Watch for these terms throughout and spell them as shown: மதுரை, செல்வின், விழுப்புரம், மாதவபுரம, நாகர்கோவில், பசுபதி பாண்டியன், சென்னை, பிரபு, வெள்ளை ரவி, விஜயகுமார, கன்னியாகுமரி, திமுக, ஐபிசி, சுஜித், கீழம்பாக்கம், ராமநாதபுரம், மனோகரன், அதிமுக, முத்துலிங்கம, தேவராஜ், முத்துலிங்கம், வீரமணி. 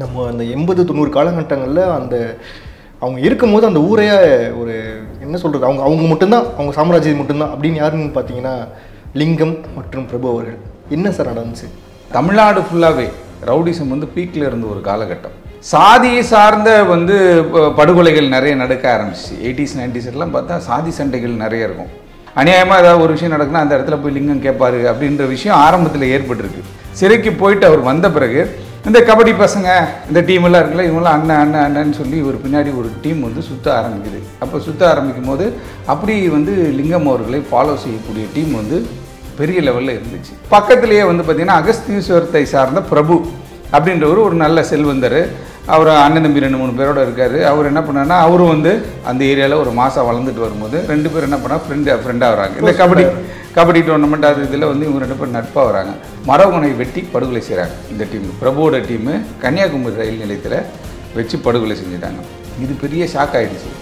நம்ம அந்த 80-90 காலகட்டங்களில் அந்த அவங்க இருக்கும்போது அந்த ஊரையே ஒரு என்ன சொல்கிறது, அவங்க அவங்க மட்டும்தான், அவங்க சாம்ராஜ்யம் மட்டும்தான் அப்படின்னு யாருன்னு பார்த்தீங்கன்னா லிங்கம் மற்றும் பிரபு அவர்கள். என்ன சார் நடந்துச்சு? தமிழ்நாடு ஃபுல்லாகவே ரவுடிசம் வந்து பீக்கில் இருந்த ஒரு காலகட்டம். சாதியை சார்ந்த வந்து படுகொலைகள் நிறைய நடக்க ஆரம்பிச்சு. 80s 90s பார்த்தா சாதி சண்டைகள் நிறைய இருக்கும். அநியாயமாக ஏதாவது ஒரு விஷயம் நடக்குன்னா அந்த இடத்துல போய் லிங்கம் கேட்பாரு அப்படின்ற விஷயம் ஆரம்பத்தில் ஏற்பட்டிருக்கு. சிறைக்கு போயிட்டு அவர் வந்த பிறகு இந்த கபடி பசங்க இந்த டீம்லாம் இருக்குல்ல, இவங்களாம் அண்ணன் அண்ணன் அண்ணன்னு சொல்லி ஒரு பின்னாடி ஒரு டீம் வந்து சுற்ற ஆரம்பிக்குது. அப்போ சுற்ற ஆரம்பிக்கும் போது அப்படி வந்து லிங்கம் அவர்களை ஃபாலோ செய்யக்கூடிய டீம் வந்து பெரிய லெவலில் இருந்துச்சு. பக்கத்துலேயே வந்து பார்த்திங்கன்னா அகஸ்தீஸ்வரத்தை சார்ந்த பிரபு அப்படின்றவர் ஒரு நல்ல செல்வந்தர். அவர் அண்ணன் தம்பி 2-3 பேரோடு இருக்கார். அவர் என்ன பண்ணார்னா, அவரும் வந்து அந்த ஏரியாவில் ஒரு மாதம் வளர்ந்துட்டு வரும்போது 2 பேர் என்ன பண்ணால் ஃப்ரெண்டாக வராங்க. இந்த கபடி டோர்னமெண்ட் அது இதில் வந்து இவங்க 2 பேர் நட்பாக வராங்க. மரவனை வெட்டி படுகொலை செய்கிறாங்க. இந்த டீம் பிரபுவோட டீமு கன்னியாகுமரி ரயில் நிலையத்தில் வச்சு படுகொலை செஞ்சுட்டாங்க. இது பெரிய ஷாக் ஆகிடுச்சு.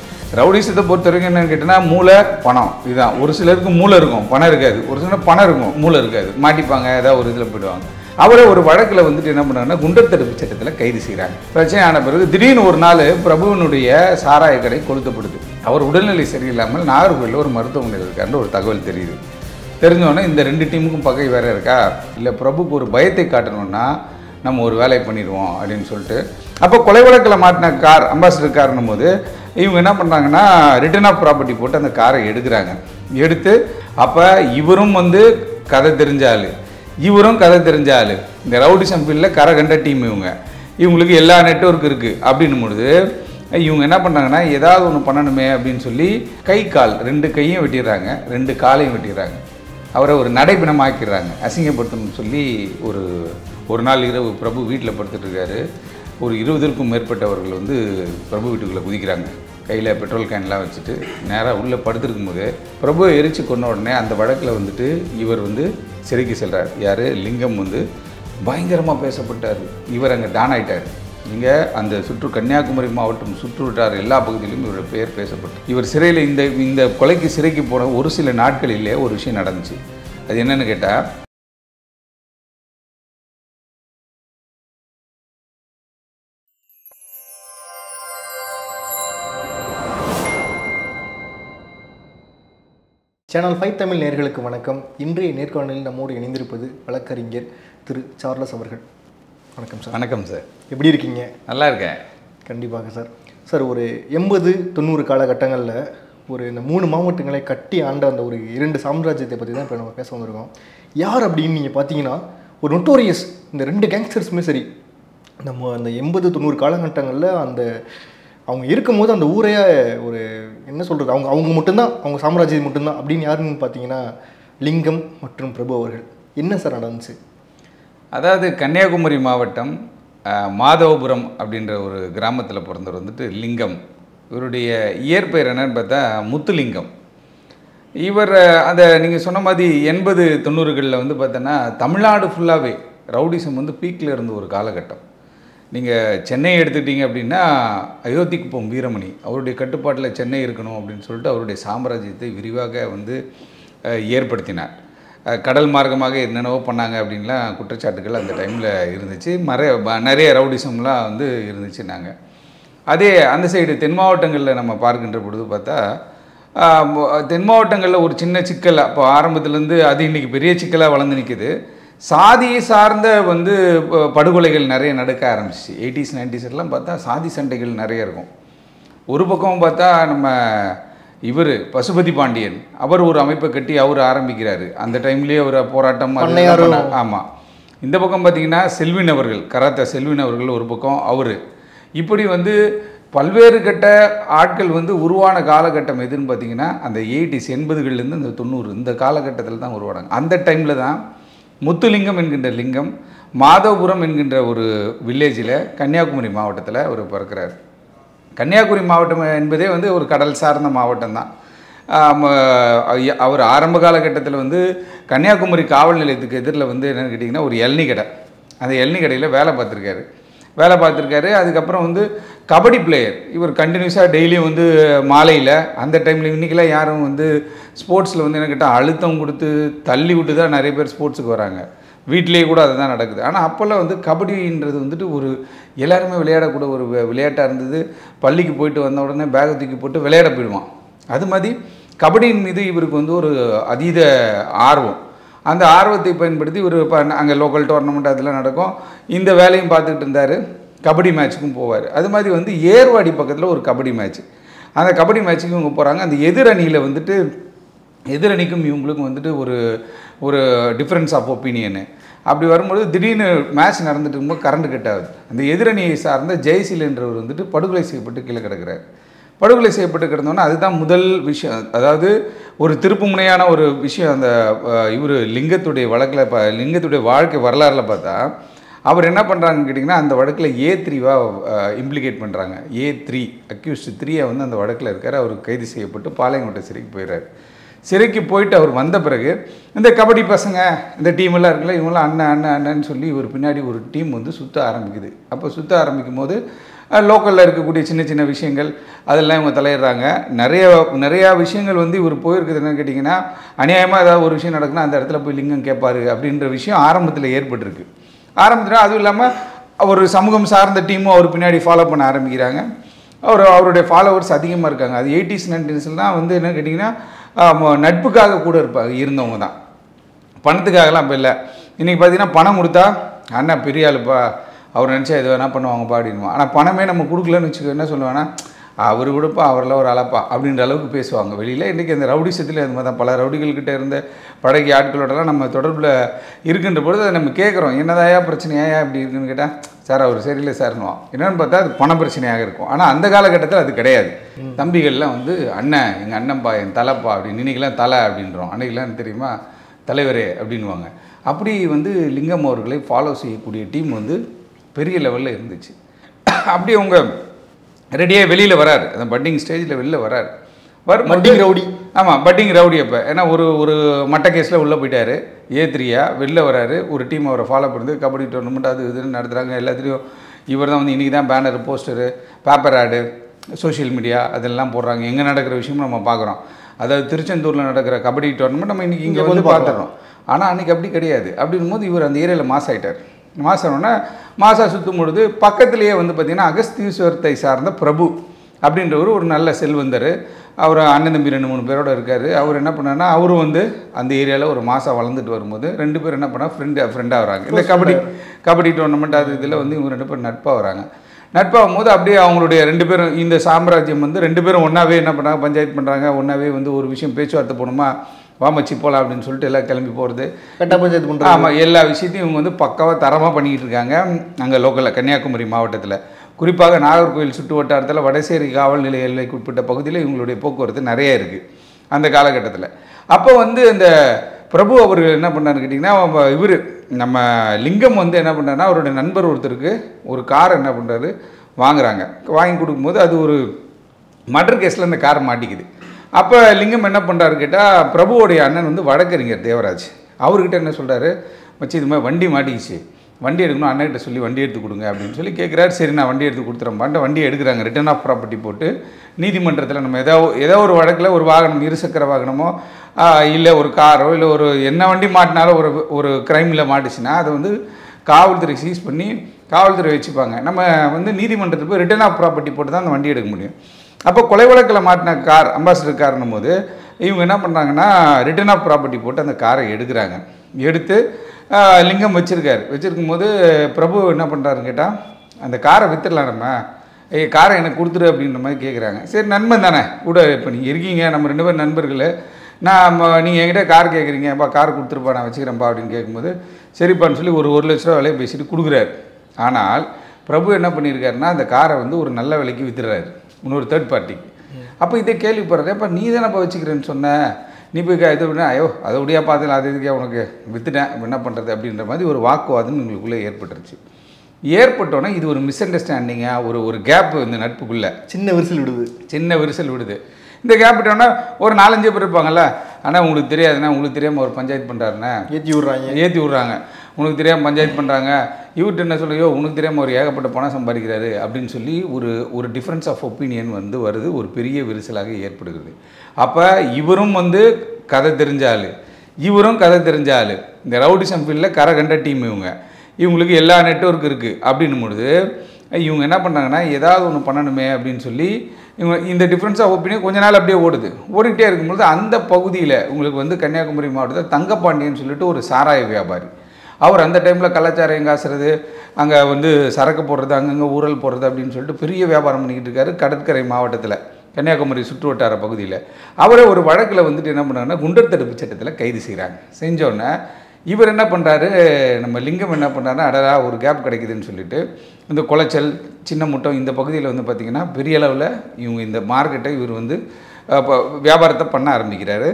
ரவுடிசத்தை பொறுத்த வரைக்கும் என்னென்னு கேட்டோன்னா, மூளை பணம் இதுதான். ஒரு சிலருக்கு மூளை இருக்கும், பணம் இருக்காது. ஒரு சிலருக்கு பணம் இருக்கும், மூளை இருக்காது. மாட்டிப்பாங்க, ஏதாவது ஒரு இதில் போயிடுவாங்க. அவரை ஒரு வழக்கில் வந்துட்டு என்ன பண்ணாங்கன்னா குண்டர் தடுப்பு சட்டத்தில் கைது செய்கிறாங்க. பிரச்சனை ஆன பிறகு திடீர்னு ஒரு நாள் பிரபுவனுடைய சாராய கடை கொளுத்தப்படுது. அவர் உடல்நிலை சரியில்லாமல் நாகர்கோவிலில் ஒரு மருத்துவமனையில் இருக்காருன்னு ஒரு தகவல் தெரியுது. தெரிஞ்சோடனே இந்த 2 டீமுக்கும் பகை வேறு இருக்கா, இல்லை பிரபுக்கு ஒரு பயத்தை காட்டணும்னா நம்ம ஒரு வேலையை பண்ணிடுவோம் அப்படின்னு சொல்லிட்டு, அப்போ கொலை வழக்கில் மாட்டின கார் அம்பாசிடர் கார்னும் போது இவங்க என்ன பண்ணுறாங்கன்னா ரிட்டர்ன் ஆஃப் ப்ராப்பர்ட்டி போட்டு அந்த காரை எடுக்கிறாங்க. எடுத்து அப்போ இவரும் வந்து கதை தெரிஞ்சாள், இவரும் கதை தெரிஞ்ச ஆள். இந்த ரவுடிசம் ஃபீல்டில் கரை கண்ட டீம் இவங்க. இவங்களுக்கு எல்லா நெட்வொர்க் இருக்குது அப்படின்னும் பொழுது இவங்க என்ன பண்ணுறாங்கன்னா ஏதாவது ஒன்று பண்ணணுமே அப்படின்னு சொல்லி கை கால் 2 கையும் வெட்டிடுறாங்க, 2 காலையும் வெட்டிடுறாங்க. அவரை ஒரு நடைபிணமாக்கிறாங்க, அசிங்கப்படுத்தணும்னு சொல்லி. ஒரு நாள் இரவு பிரபு வீட்டில் படுத்துட்டு இருக்காரு. ஒரு 20க்கும் மேற்பட்டவர்கள் வந்து பிரபு வீட்டுக்குள்ளே குதிக்கிறாங்க, கையில் பெட்ரோல் கேன்லாம் வச்சுட்டு. நேராக உள்ளே படுத்துருக்கும் போது பிரபுவை எரிச்சு கொண்ட உடனே அந்த வழக்கில் வந்துட்டு இவர் வந்து சிறைக்கு செல்கிறார். யார், லிங்கம் வந்து பயங்கரமாக பேசப்பட்டார். இவர் அங்கே டான் ஆகிட்டார். இங்கே அந்த சுற்று கன்னியாகுமரி மாவட்டம் சுற்றுவிட்டார் எல்லா பகுதியிலும் இவரோட பெயர் பேசப்பட்டு. இவர் சிறையில் இந்த கொலைக்கு சிறைக்கு போன ஒரு சில நாட்களிலே ஒரு விஷயம் நடந்துச்சு. அது என்னென்னு கேட்டால், சேனல் 5 தமிழ் நேயர்களுக்கு வணக்கம். இன்றைய நேர்காணலில் நம்மோடு இணைந்திருப்பது வழக்கறிஞர் திரு சார்லஸ் அவர்கள். வணக்கம் சார். வணக்கம் சார். எப்படி இருக்கீங்க? நல்லா இருக்கேன். கண்டிப்பாக சார். சார், ஒரு 80-90 காலகட்டங்களில் ஒரு இந்த 3 மாவட்டங்களை கட்டி ஆண்ட அந்த ஒரு 2 சாம்ராஜ்யத்தை பற்றி தான் இப்போ நம்ம பேச வந்திருக்கோம். யார் அப்படின்னு நீங்கள் பார்த்தீங்கன்னா, ஒரு நொட்டோரியஸ் இந்த 2 கேங்ஸ்டர்ஸுமே சரி, நம்ம அந்த 80-90 காலகட்டங்களில் அந்த அவங்க இருக்கும்போது அந்த ஊரையே ஒரு என்ன சொல்கிறது, அவங்க அவங்க மட்டும்தான், அவங்க சாம்ராஜ்யம் மட்டும்தான் அப்படின்னு யாருன்னு பார்த்தீங்கன்னா லிங்கம் மற்றும் பிரபு அவர்கள். என்ன சார் நடந்துச்சு? அதாவது கன்னியாகுமரி மாவட்டம் மாதவபுரம் அப்படின்ற ஒரு கிராமத்தில் பிறந்தவர் வந்துட்டு லிங்கம். இவருடைய இயற்பெயர் என்னன்னு பார்த்தா முத்துலிங்கம். இவர் அந்த நீங்கள் சொன்ன மாதிரி 80-90களில் வந்து பார்த்தோன்னா தமிழ்நாடு ஃபுல்லாகவே ரவுடிசம் வந்து பீக்கில் இருந்த ஒரு காலகட்டம். நீங்கள் சென்னையை எடுத்துக்கிட்டிங்க அப்படின்னா அயோத்திக்குப்பம் வீரமணி அவருடைய கட்டுப்பாட்டில் சென்னை இருக்கணும் அப்படின்னு சொல்லிட்டு அவருடைய சாம்ராஜ்யத்தை விரிவாக வந்து ஏற்படுத்தினார். கடல் மார்க்கமாக என்னென்னவோ பண்ணாங்க அப்படின்லாம் குற்றச்சாட்டுகள் அந்த டைமில் இருந்துச்சு. நிறைய ரவுடிசம்லாம் வந்து இருந்துச்சு. நாங்கள் அதே அந்த சைடு தென் மாவட்டங்களில் நம்ம பார்க்கின்ற பொழுது பார்த்தா தென் மாவட்டங்களில் ஒரு சின்ன சிக்கல் அப்போ ஆரம்பத்துலேருந்து அது இன்றைக்கி பெரிய சிக்கலாக வளர்ந்து நிற்கிது. சாதியை சார்ந்த வந்து படுகொலைகள் நிறைய நடக்க ஆரம்பிச்சு. 80s 90s பார்த்தா சாதி சண்டைகள் நிறைய இருக்கும். ஒரு பக்கம் பார்த்தா நம்ம இவர் பசுபதி பாண்டியன் அவர் ஒரு அமைப்பை கட்டி அவர் ஆரம்பிக்கிறாரு. அந்த டைம்லேயே ஒரு போராட்டம். ஆமாம். இந்த பக்கம் பார்த்திங்கன்னா செல்வின் அவர்கள் கராத்தா செல்வின் அவர்கள் ஒரு பக்கம் அவர். இப்படி வந்து பல்வேறு கட்ட ஆட்கள் வந்து உருவான காலகட்டம் எதுன்னு பார்த்திங்கன்னா அந்த 80s 80கள்லேருந்து இந்த 90 இந்த காலகட்டத்தில் தான் உருவானாங்க. அந்த டைமில் தான் முத்துலிங்கம் என்கின்ற லிங்கம் மாதவபுரம் என்கின்ற ஒரு வில்லேஜில் கன்னியாகுமரி மாவட்டத்தில் அவர் பிறக்கிறார். கன்னியாகுமரி மாவட்டம் என்பதே வந்து ஒரு கடல் சார்ந்த மாவட்டம் தான். அவர் ஆரம்ப காலகட்டத்தில் வந்து கன்னியாகுமரி காவல் நிலையத்துக்கு எதிரில் வந்து என்னென்னு கேட்டிங்கன்னா ஒரு இளநீ கடை, அந்த இளநீ கடையில் வேலை பார்த்துருக்காரு. அதுக்கப்புறம் வந்து கபடி பிளேயர். இவர் கண்டினியூஸாக டெய்லியும் வந்து மாலையில் அந்த டைமில் இன்றைக்கெலாம் யாரும் வந்து ஸ்போர்ட்ஸில் வந்து என்ன கேட்டால் அழுத்தம் கொடுத்து தள்ளி விட்டு தான் நிறைய பேர் ஸ்போர்ட்ஸுக்கு வராங்க. வீட்டிலேயே கூட அதுதான் நடக்குது. ஆனால் அப்போல்லாம் வந்து கபடின்றது வந்துட்டு ஒரு எல்லாருமே விளையாடக்கூட ஒரு விளையாட்டாக இருந்தது. பள்ளிக்கு போயிட்டு வந்த உடனே பேகை தூக்கி போட்டு விளையாட போயிடுவான். அது மாதிரி கபடியின் மீது இவருக்கு வந்து ஒரு அதீத ஆர்வம். அந்த ஆர்வத்தை பயன்படுத்தி இவர் அங்கே லோக்கல் டோர்னமெண்ட் அதெல்லாம் நடக்கும், இந்த வேலையும் பார்த்துக்கிட்டு இருந்தார், கபடி மேட்ச்சுக்கும் போவார். அது மாதிரி வந்து ஏர்வாடி பக்கத்தில் ஒரு கபடி மேட்ச், அந்த கபடி மேட்ச்சுக்கு இவங்க போகிறாங்க. அந்த எதிரணியில் வந்துட்டு எதிரணிக்கும் இவங்களுக்கும் வந்துட்டு ஒரு ஒரு டிஃப்ரென்ஸ் ஆஃப் ஒப்பீனியனு. அப்படி வரும்போது திடீர்னு மேட்ச் நடந்துட்டு இருக்கும்போது கரண்ட் கட் ஆகுது. அந்த எதிரணியை சார்ந்த ஜெயசீல் என்றவர் வந்துட்டு படுகொலை செய்யப்பட்டு கீழே கிடக்கிறார். படுகொலை செய்யப்பட்டு கிடந்தோன்னா அதுதான் முதல் விஷயம், அதாவது ஒரு திருப்பு முனையான ஒரு விஷயம். அந்த இவர் லிங்கத்துடைய வழக்கில் லிங்கத்துடைய வாழ்க்கை வரலாறில் பார்த்தா அவர் என்ன பண்ணுறாங்கன்னு கேட்டிங்கன்னா, அந்த வழக்கில் A3வாக இம்ப்ளிகேட் பண்ணுறாங்க. A3 அக்யூஸ்டு 3 வந்து அந்த வழக்கில் இருக்கார். அவர் கைது செய்யப்பட்டு பாளையங்கோட்டை சிறைக்கு போயிடுறாரு. சிறைக்கு போயிட்டு அவர் வந்த பிறகு இந்த கபடி பசங்க இந்த டீமெல்லாம் இருக்குல்ல, இவங்களாம் அண்ணன் அண்ணன் அண்ணன்னு சொல்லி இவர் பின்னாடி ஒரு டீம் வந்து சுற்ற ஆரம்பிக்குது. அப்போ சுற்ற ஆரம்பிக்கும் போது லோக்கலில் இருக்கக்கூடிய சின்ன சின்ன விஷயங்கள் அதெல்லாம் இவங்க தலையிடுறாங்க. நிறையா விஷயங்கள் வந்து இவர் போயிருக்குது. என்னென்னு கேட்டிங்கன்னா, அநியாயமாக ஏதாவது ஒரு விஷயம் நடக்குன்னா அந்த இடத்துல போய் லிங்கம் கேட்பார் அப்படின்ற விஷயம் ஆரம்பத்தில் ஏற்பட்டிருக்கு. ஆரம்பத்தில் அதுவும் இல்லாமல் ஒரு சமூகம் சார்ந்த டீமும் அவர் பின்னாடி ஃபாலோ பண்ண ஆரம்பிக்கிறாங்க. அவருடைய ஃபாலோவர்ஸ் அதிகமாக இருக்காங்க. அது 80s 90sலாம் வந்து என்னென்னு கேட்டிங்கன்னா நட்புக்காக கூட இருந்தவங்க தான், பணத்துக்காகலாம் இப்போ இல்லை. இன்றைக்கி பார்த்தீங்கன்னா பணம் கொடுத்தா அண்ணன் பெரிய ஆளுப்பா, அவர் நினச்சா எது வேணால் பண்ணுவாங்கப்பா அப்படின்வான். ஆனால் பணமே நம்ம கொடுக்கலன்னு வச்சுக்கோ, என்ன சொல்லுவேன்னா அவர் விடுப்பா, அவரெல்லாம் ஒரு அளப்பா அப்படின்ற அளவுக்கு பேசுவாங்க வெளியில். இன்றைக்கி அந்த ரவுடிசத்தில் அது மாதிரி தான் பல ரவுடிகள்கிட்ட இருந்த பழகிய ஆட்களோடலாம் நம்ம தொடர்பில் இருக்கின்ற பொழுது அதை நம்ம கேட்குறோம், என்னதாயா பிரச்சனையாயா இப்படி இருக்குன்னு கேட்டால் சார் அவர் சரியில்லை சார்னுவான். என்னென்னு பார்த்தா அது பண பிரச்சனையாக இருக்கும். ஆனால் அந்த காலகட்டத்தில் அது கிடையாது. தம்பிகள்லாம் வந்து அண்ணன் எங்கள் அண்ணன்ப்பா என் தலைப்பா அப்படின்னு, இன்றைக்கெலாம் தலை அப்படின்றோம், அன்றைக்கெலாம் தெரியுமா தலைவரே அப்படின்வாங்க. அப்படி வந்து லிங்கம் அவர்களை ஃபாலோ செய்யக்கூடிய டீம் வந்து பெரிய லெவலில் இருந்துச்சு. அப்படி அவங்க ரெடியாக வெளியில் வராரு, அந்த பட்டிங் ஸ்டேஜில் வெளியில் வராரு. பட்டிங் ரவுடி, ஆமாம் பட்டிங் ரவுடி. அப்போ ஏன்னா ஒரு ஒரு மட்ட கேஸில் உள்ளே போயிட்டார். A3 வெளில வராரு. ஒரு டீம் அவரை ஃபாலோ பண்ணுறது, கபடி டோர்னமெண்ட் அது இதுன்னு நடத்துகிறாங்க. எல்லாத்துலேயும் இவர் தான் வந்து இன்றைக்கி தான் பேனர் போஸ்டரு பேப்பர் ஆடு சோஷியல் மீடியா அதெல்லாம் போடுறாங்க. எங்கே நடக்கிற விஷயமும் நம்ம பார்க்குறோம். அதாவது திருச்செந்தூரில் நடக்கிற கபடி டோர்னமெண்ட் நம்ம இன்றைக்கி இங்கே வந்து பார்த்துறோம். ஆனால் அன்றைக்கி அப்படி கிடையாது. அப்படின் போது இவர் அந்த ஏரியாவில் மாஸ் ஆகிட்டார். மாசம்னா மாதம் சுற்றும் பொழுது பக்கத்துலேயே வந்து பார்த்திங்கன்னா அகஸ்தீஸ்வரத்தை சார்ந்த பிரபு அப்படின்றவர் ஒரு நல்ல செல்வந்தர். அவர் அண்ணன் தம்பி 2-3 பேரோடு இருக்கார். அவர் என்ன பண்ணார்னா, அவரும் வந்து அந்த ஏரியாவில் ஒரு மாதம் வளர்ந்துட்டு வரும்போது 2 பேர் என்ன பண்ணால் ஃப்ரெண்டாக வராங்க. இந்த கபடி டோர்னமெண்ட் அது இதில் வந்து இவங்க 2 பேர் நட்பாக வராங்க. நட்பாகும் போது அப்படியே அவங்களுடைய 2 பேரும் இந்த சாம்ராஜ்யம் வந்து 2 பேரும் ஒன்றாவே என்ன பண்ணுறாங்க, பஞ்சாயத்து பண்ணுறாங்க. ஒன்றாவே வந்து ஒரு விஷயம் பேச்சுவார்த்தை போகணுமா, வாமச்சி போகலாம் அப்படின்னு சொல்லிட்டு எல்லாம் கிளம்பி போகிறது, கட்ட பஞ்சாயத்து பண்ணுறது. ஆமாம், எல்லா விஷயத்தையும் இவங்க வந்து பக்காவாக தரமாக பண்ணிக்கிட்டு இருக்காங்க. அங்கே லோக்கலில் கன்னியாகுமரி மாவட்டத்தில் குறிப்பாக நாகர்கோவில் சுற்று வட்டாரத்தில் வடசேரி காவல் நிலைய எல்லைக்கு உட்பட்ட பகுதியில் இவங்களுடைய போக்குவரத்து நிறைய இருக்குது அந்த காலகட்டத்தில். அப்போ வந்து அந்த பிரபு அவர்கள் என்ன பண்ணாருன்னு கேட்டிங்கன்னா, இவர் நம்ம லிங்கம் வந்து என்ன பண்ணாருன்னா, அவருடைய நண்பர் ஒருத்தருக்கு ஒரு கார் என்ன பண்ணுறாரு வாங்குறாங்க. வாங்கி கொடுக்கும்போது அது ஒரு மர்டர் கேஸில் அந்த கார் மாட்டிக்குது. அப்போ லிங்கம் என்ன பண்ணுறாரு கேட்டால், பிரபுவோடைய அண்ணன் வந்து வழக்கறிஞர் தேவராஜ், அவர்கிட்ட என்ன சொல்கிறாரு, மச்சி இது மாதிரி வண்டி மாட்டிக்கிச்சு, வண்டி எடுக்கணும் அண்ணன்கிட்ட சொல்லி வண்டி எடுத்து கொடுங்க அப்படின்னு சொல்லி கேட்குறாரு. சரி நான் வண்டி எடுத்து கொடுத்துறேன்பான்ட்டு வண்டி எடுக்கிறாங்க. ரிட்டர்ன் ஆஃப் ப்ராப்பர்ட்டி போட்டு நீதிமன்றத்தில் நம்ம ஏதோ ஒரு வழக்கில் ஒரு வாகனம், இருசக்கர வாகனமோ இல்லை ஒரு காரோ இல்லை ஒரு என்ன வண்டி மாட்டினாலும் ஒரு க்ரைமில் மாட்டுச்சுன்னா அதை வந்து காவல்துறை சீஸ் பண்ணி காவல்துறை வச்சுப்பாங்க. நம்ம வந்து நீதிமன்றத்தில் போய் ரிட்டர்ன் ஆஃப் ப்ராப்பர்ட்டி போட்டு தான் அந்த வண்டி எடுக்க முடியும். அப்போ கொலை வழக்கில் மாட்டின கார் அம்பாசிடர் கார்னும் போது இவங்க என்ன பண்ணுறாங்கன்னா, ரிட்டர்ன் ஆஃப் ப்ராப்பர்ட்டி போட்டு அந்த காரை எடுக்கிறாங்க. எடுத்து லிங்கம் வச்சுருக்கும் போது பிரபு என்ன பண்ணுறாருன்னு கேட்டால், அந்த காரை விற்றுடலாம் நம்ம, காரை எனக்கு கொடுத்துரு அப்படின்ற மாதிரி கேட்குறாங்க. சரி நண்பன் தானே கூட, இப்போ நீங்கள் இருக்கீங்க, நம்ம 2 பேர் நண்பர்கள், நான் நீங்கள் என்கிட்ட கார் கேட்குறீங்க, அப்பா கார் கொடுத்துருப்பா நான் வச்சுக்கிறேன்ப்பா அப்படின்னு கேட்கும்போது சரிப்பான்னு சொல்லி ₹1,00,000 விலையை பேசிட்டு கொடுக்குறாரு. ஆனால் பிரபு என்ன பண்ணியிருக்காருன்னா, அந்த காரை வந்து ஒரு நல்ல விலைக்கு விற்றுறாரு இன்னொரு தேர்ட் பார்ட்டிக்கு. அப்போ இதை கேள்விப்படுறேன், அப்போ நீ தானே இப்போ வச்சுக்கிறேன்னு சொன்னேன், நீ போய் இது அப்படின்னா, ஐயோ அதை ஒடியாக பார்த்துக்கலாம், அது இதுக்கே உனக்கு விற்றுட்டேன், இப்போ என்ன பண்ணுறது அப்படின்ற மாதிரி ஒரு வாக்குவாதம் எங்களுக்குள்ளே ஏற்பட்டுருச்சு. ஏற்பட்டோன்னா இது ஒரு மிஸ் அண்டர்ஸ்டாண்டிங்காக ஒரு கேப்பு இந்த நட்புக்குள்ளே சின்ன விரிசல் விடுது. இந்த கேப்ட்டோன்னா ஒரு 4-5 பேர் இருப்பாங்கள்ல, ஆனால் உங்களுக்கு தெரியாதுண்ணா, உங்களுக்கு தெரியாமல் ஒரு பஞ்சாயத்து பண்ணுறாருண்ணே, ஏற்றி விட்றாங்க, உனக்கு தெரியாமல் பஞ்சாயத்து பண்ணுறாங்க, இவர்கிட்ட என்ன சொல்கிறையோ உனக்கு தெரியாமல் ஒரு ஏகப்பட்ட பணம் சம்பாதிக்கிறாரு அப்படின்னு சொல்லி ஒரு டிஃப்ரென்ஸ் ஆஃப் ஒப்பீனியன் வந்து வருது. ஒரு பெரிய விரிசலாக ஏற்படுகிறது. அப்போ இவரும் வந்து கதை தெரிஞ்சாள், இவரும் கதை தெரிஞ்ச ஆள். இந்த ரவுடிசம் ஃபீல்டில் கரை கண்ட டீம் இவங்க, இவங்களுக்கு எல்லா நெட்வொர்க் இருக்குது. அப்படின்னும் பொழுது இவங்க என்ன பண்ணாங்கன்னா ஏதாவது ஒன்று பண்ணணுமே அப்படின்னு சொல்லி இவங்க இந்த டிஃப்ரென்ஸ் ஆஃப் ஒப்பீனியன் கொஞ்ச நாள் அப்படியே ஓடிக்கிட்டே இருக்கும்பொழுது அந்த பகுதியில் உங்களுக்கு வந்து கன்னியாகுமரி மாவட்டத்தில் தங்கப்பாண்டியன்னு சொல்லிட்டு ஒரு சாராய வியாபாரி, அவர் அந்த டைமில் கலாச்சாரம் காசுறது, அங்கே வந்து சரக்கு போடுறது, அங்கங்கே ஊரல் போடுறது அப்படின்னு சொல்லிட்டு பெரிய வியாபாரம் பண்ணிக்கிட்டு இருக்காரு கடற்கரை மாவட்டத்தில் கன்னியாகுமரி சுற்றுவட்டார பகுதியில். அவரை ஒரு வழக்கில் வந்துட்டு என்ன பண்ணாங்கன்னா குண்டர் தடுப்பு சட்டத்தில் கைது செய்கிறாங்க. செஞ்சோன்னே இவர் என்ன பண்ணுறாரு, நம்ம லிங்கம் என்ன பண்ணுறாருன்னா அடரா ஒரு கேப் கிடைக்குதுன்னு சொல்லிட்டு இந்த குளச்சல் சின்ன முட்டம் இந்த பகுதியில் வந்து பார்த்திங்கன்னா பெரிய அளவில் இவங்க இந்த மார்க்கெட்டை இவர் வந்து வியாபாரத்தை பண்ண ஆரம்பிக்கிறாரு.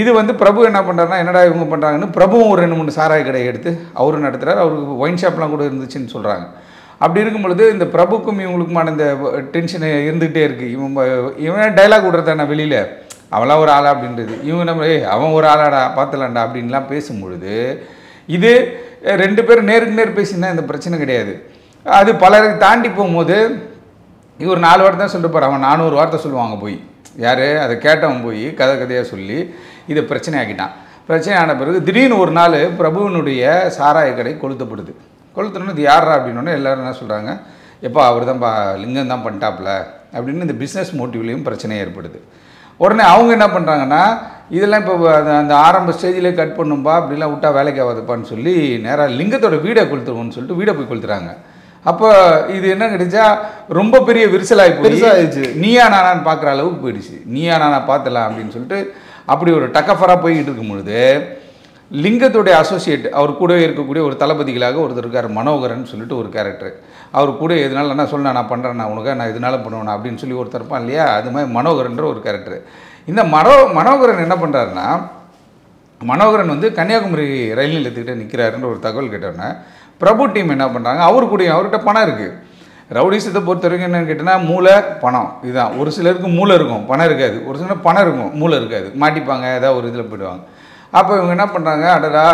இது வந்து பிரபு என்ன பண்ணுறாருனா என்னடா இவங்க பண்ணுறாங்கன்னு பிரபுவும் ஒரு 2-3 சாராய கடையை எடுத்து அவரும் நடத்துகிறார். அவருக்கு ஒயின் ஷாப்லாம் கூட இருந்துச்சுன்னு சொல்கிறாங்க. அப்படி இருக்கும் பொழுது இந்த பிரபுக்கும் இவங்களுக்குமான இந்த டென்ஷன் இருந்துகிட்டே இருக்குது. இவங்க டைலாக் விடுறதாண்ணா வெளியில், அவளாம் ஒரு ஆளா அப்படின்றது, இவங்க நம்ம அவன் ஒரு ஆளாடா பார்த்துலாண்டா அப்படின்லாம் பேசும்பொழுது இது 2 பேரும் நேருக்கு நேர் பேசினா இந்த பிரச்சனை கிடையாது. அது பலருக்கு தாண்டி போகும்போது இவர் 4 வார்த்தை தான் சொல்லிட்டு போகிறார், அவன் 400 வார்த்தை சொல்லுவாங்க போய், யார் அதை கேட்டவன் போய் கதையாக சொல்லி இதை பிரச்சனை ஆக்கிட்டான். பிரச்சனை ஆன பிறகு திடீர்னு ஒரு நாள் பிரபுவனுடைய சாராய கடை கொளுத்தப்படுது. கொளுத்தணுன்னு இது யாரா அப்படின்னோடனே எல்லோரும் என்ன சொல்கிறாங்க, எப்போ அவர் தான்ப்பா லிங்கம் தான் பண்ணிட்டாப்புல அப்படின்னு இந்த பிஸ்னஸ் மோட்டிவ்லேயும் பிரச்சனை ஏற்படுது. உடனே அவங்க என்ன பண்ணுறாங்கன்னா இதெல்லாம் இப்போ அந்த ஆரம்ப ஸ்டேஜிலே கட் பண்ணும்பா, அப்படிலாம் விட்டா வேலைக்கு ஆகாதுப்பான்னு சொல்லி நேராக லிங்கத்தோட வீடை கொளுத்துருவோன்னு சொல்லிட்டு வீடை போய் கொளுத்துறாங்க. அப்போ இது என்ன கிடைச்சா ரொம்ப பெரிய விரிசலாகி பெருசாகிடுச்சு, நீயா நானான்னு பார்க்குற அளவுக்கு போயிடுச்சு. நீயா நானா பார்த்துலாம் அப்படின்னு சொல்லிட்டு அப்படி ஒரு டக்கஃபராக போய்கிட்டு இருக்கும் பொழுது லிங்கத்துடைய அசோசியேட் அவர் கூட இருக்கக்கூடிய ஒரு தளபதிகளாக ஒருத்தர் இருக்கார் மனோகரன் சொல்லிட்டு ஒரு கேரக்டர். அவர் கூட எதனால என்ன சொல்லணும், நான் பண்ணுறேண்ணா உனக்கு, நான் இதனால பண்ணுவேண்ணா அப்படின்னு சொல்லி ஒருத்தர் இருப்பான் இல்லையா, அது மாதிரி மனோகரன்ற ஒரு கேரக்டர். இந்த மனோகரன் என்ன பண்ணுறாருன்னா, மனோகரன் வந்து கன்னியாகுமரி ரயில் நிலையத்துக்கிட்ட நிற்கிறாருன்ற ஒரு தகவல் கேட்டோன்னே பிரபு டீம் என்ன பண்ணுறாங்க, அவர் கூட அவர்கிட்ட பணம் இருக்குது. ரவுடிசத்தை பொறுத்த வரைக்கும் என்னென்னு கேட்டோன்னா மூளை பணம் இதுதான். ஒரு சிலருக்கு மூளை இருக்கும் பணம் இருக்காது, ஒரு சிலருக்கு பணம் இருக்கும் மூளை இருக்காது, மாட்டிப்பாங்க ஏதாவது ஒரு இதில் போயிடுவாங்க. அப்போ இவங்க என்ன பண்ணுறாங்க, அடடா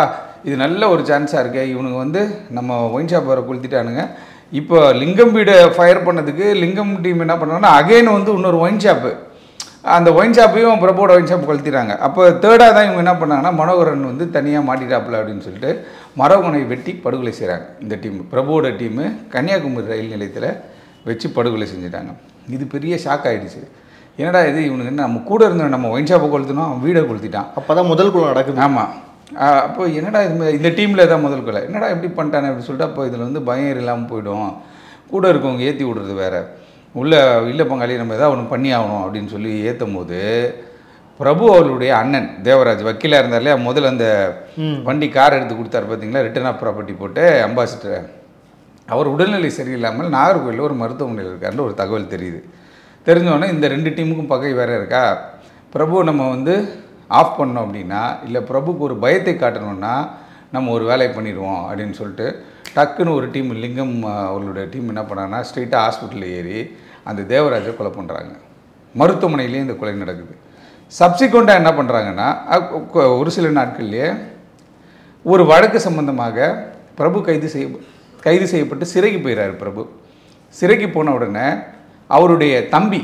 இது நல்ல ஒரு சான்ஸாக இருக்கே, இவனுங்க வந்து நம்ம ஒயின் ஷாப் வர கொளுத்திட்டானுங்க, இப்போ லிங்கம் வீடை ஃபயர் பண்ணதுக்கு லிங்கம் டீம் என்ன பண்ணுறாங்கன்னா அகைன் வந்து இன்னொரு ஒயின் ஷாப்பு, அந்த ஒயின் ஷாப்பையும் பிரபோட ஒயின் ஷாப் கொளுத்திடுறாங்க. அப்போ தேர்டாக தான் இவங்க என்ன பண்ணாங்கன்னா மனோகரன் வந்து தனியாக மாட்டிட்டாப்புல அப்படின்னு சொல்லிட்டு மரவனை வெட்டி படுகொலை செய்கிறாங்க. இந்த டீம் பிரபோட டீமு கன்னியாகுமரி ரயில் நிலையத்தில் வச்சு படுகொலை செஞ்சுட்டாங்க. இது பெரிய ஷாக் ஆகிடுச்சு, என்னடா இது இவனுக்கு என்ன, நம்ம கூட இருந்தோம் நம்ம ஒயின் ஷாப்பை கொளுத்தினோம், அவன் வீடை கொளுத்திட்டான். அப்போ தான் முதல் கொலை நடக்குது. ஆமாம், அப்போ என்னடா இது இந்த டீமில் தான் முதல் கொலை, என்னடா எப்படி பண்ணிட்டானே அப்படின்னு சொல்லிட்டு அப்போ இதில் வந்து பயம் இல்லாமல் போய்டும், கூட இருக்கவங்க ஏற்றி விடுறது வேறு, உள்ள இல்லை பங்காளி நம்ம எதாவது ஒன்று பண்ணி ஆகணும் அப்படின்னு சொல்லி ஏற்றும் போது பிரபு அவருடைய அண்ணன் தேவராஜ் வக்கீலாக இருந்தார் இல்லையா, முதல்ல அந்த வண்டி கார் எடுத்து கொடுத்தாரு பார்த்தீங்களா, ரிட்டர்ன் ஆஃப் ப்ராப்பர்ட்டி போட்டு அம்பாசிடர், அவர் உடல்நிலை சரியில்லாமல் நாகர்கோவிலில் ஒரு மருத்துவமனையில் இருக்காருன்னு ஒரு தகவல் தெரியுது. தெரிஞ்சோடனே இந்த 2 டீமுக்கும் பகை வேறு இருக்கா, பிரபு நம்ம வந்து ஆஃப் பண்ணோம் அப்படின்னா இல்லை பிரபுக்கு ஒரு பயத்தை காட்டணும்னா நம்ம ஒரு வேலையை பண்ணிடுவோம் அப்படின்னு சொல்லிட்டு டக்குன்னு ஒரு டீம் லிங்கம் அவர்களுடைய டீம் என்ன பண்ணாங்கன்னா ஸ்ட்ரெயிட்டாக ஹாஸ்பிட்டலில் ஏறி அந்த தேவராஜை கொலை பண்ணுறாங்க. மருத்துவமனையிலேயே இந்த கொலை நடக்குது. சப்சிக்வெண்ட்டாக என்ன பண்ணுறாங்கன்னா ஒரு சில நாட்கள்லேயே ஒரு வழக்கு சம்பந்தமாக பிரபு கைது செய்யப்பட்டு சிறைக்கு போயிறாரு. பிரபு சிறைக்கு போன உடனே அவருடைய தம்பி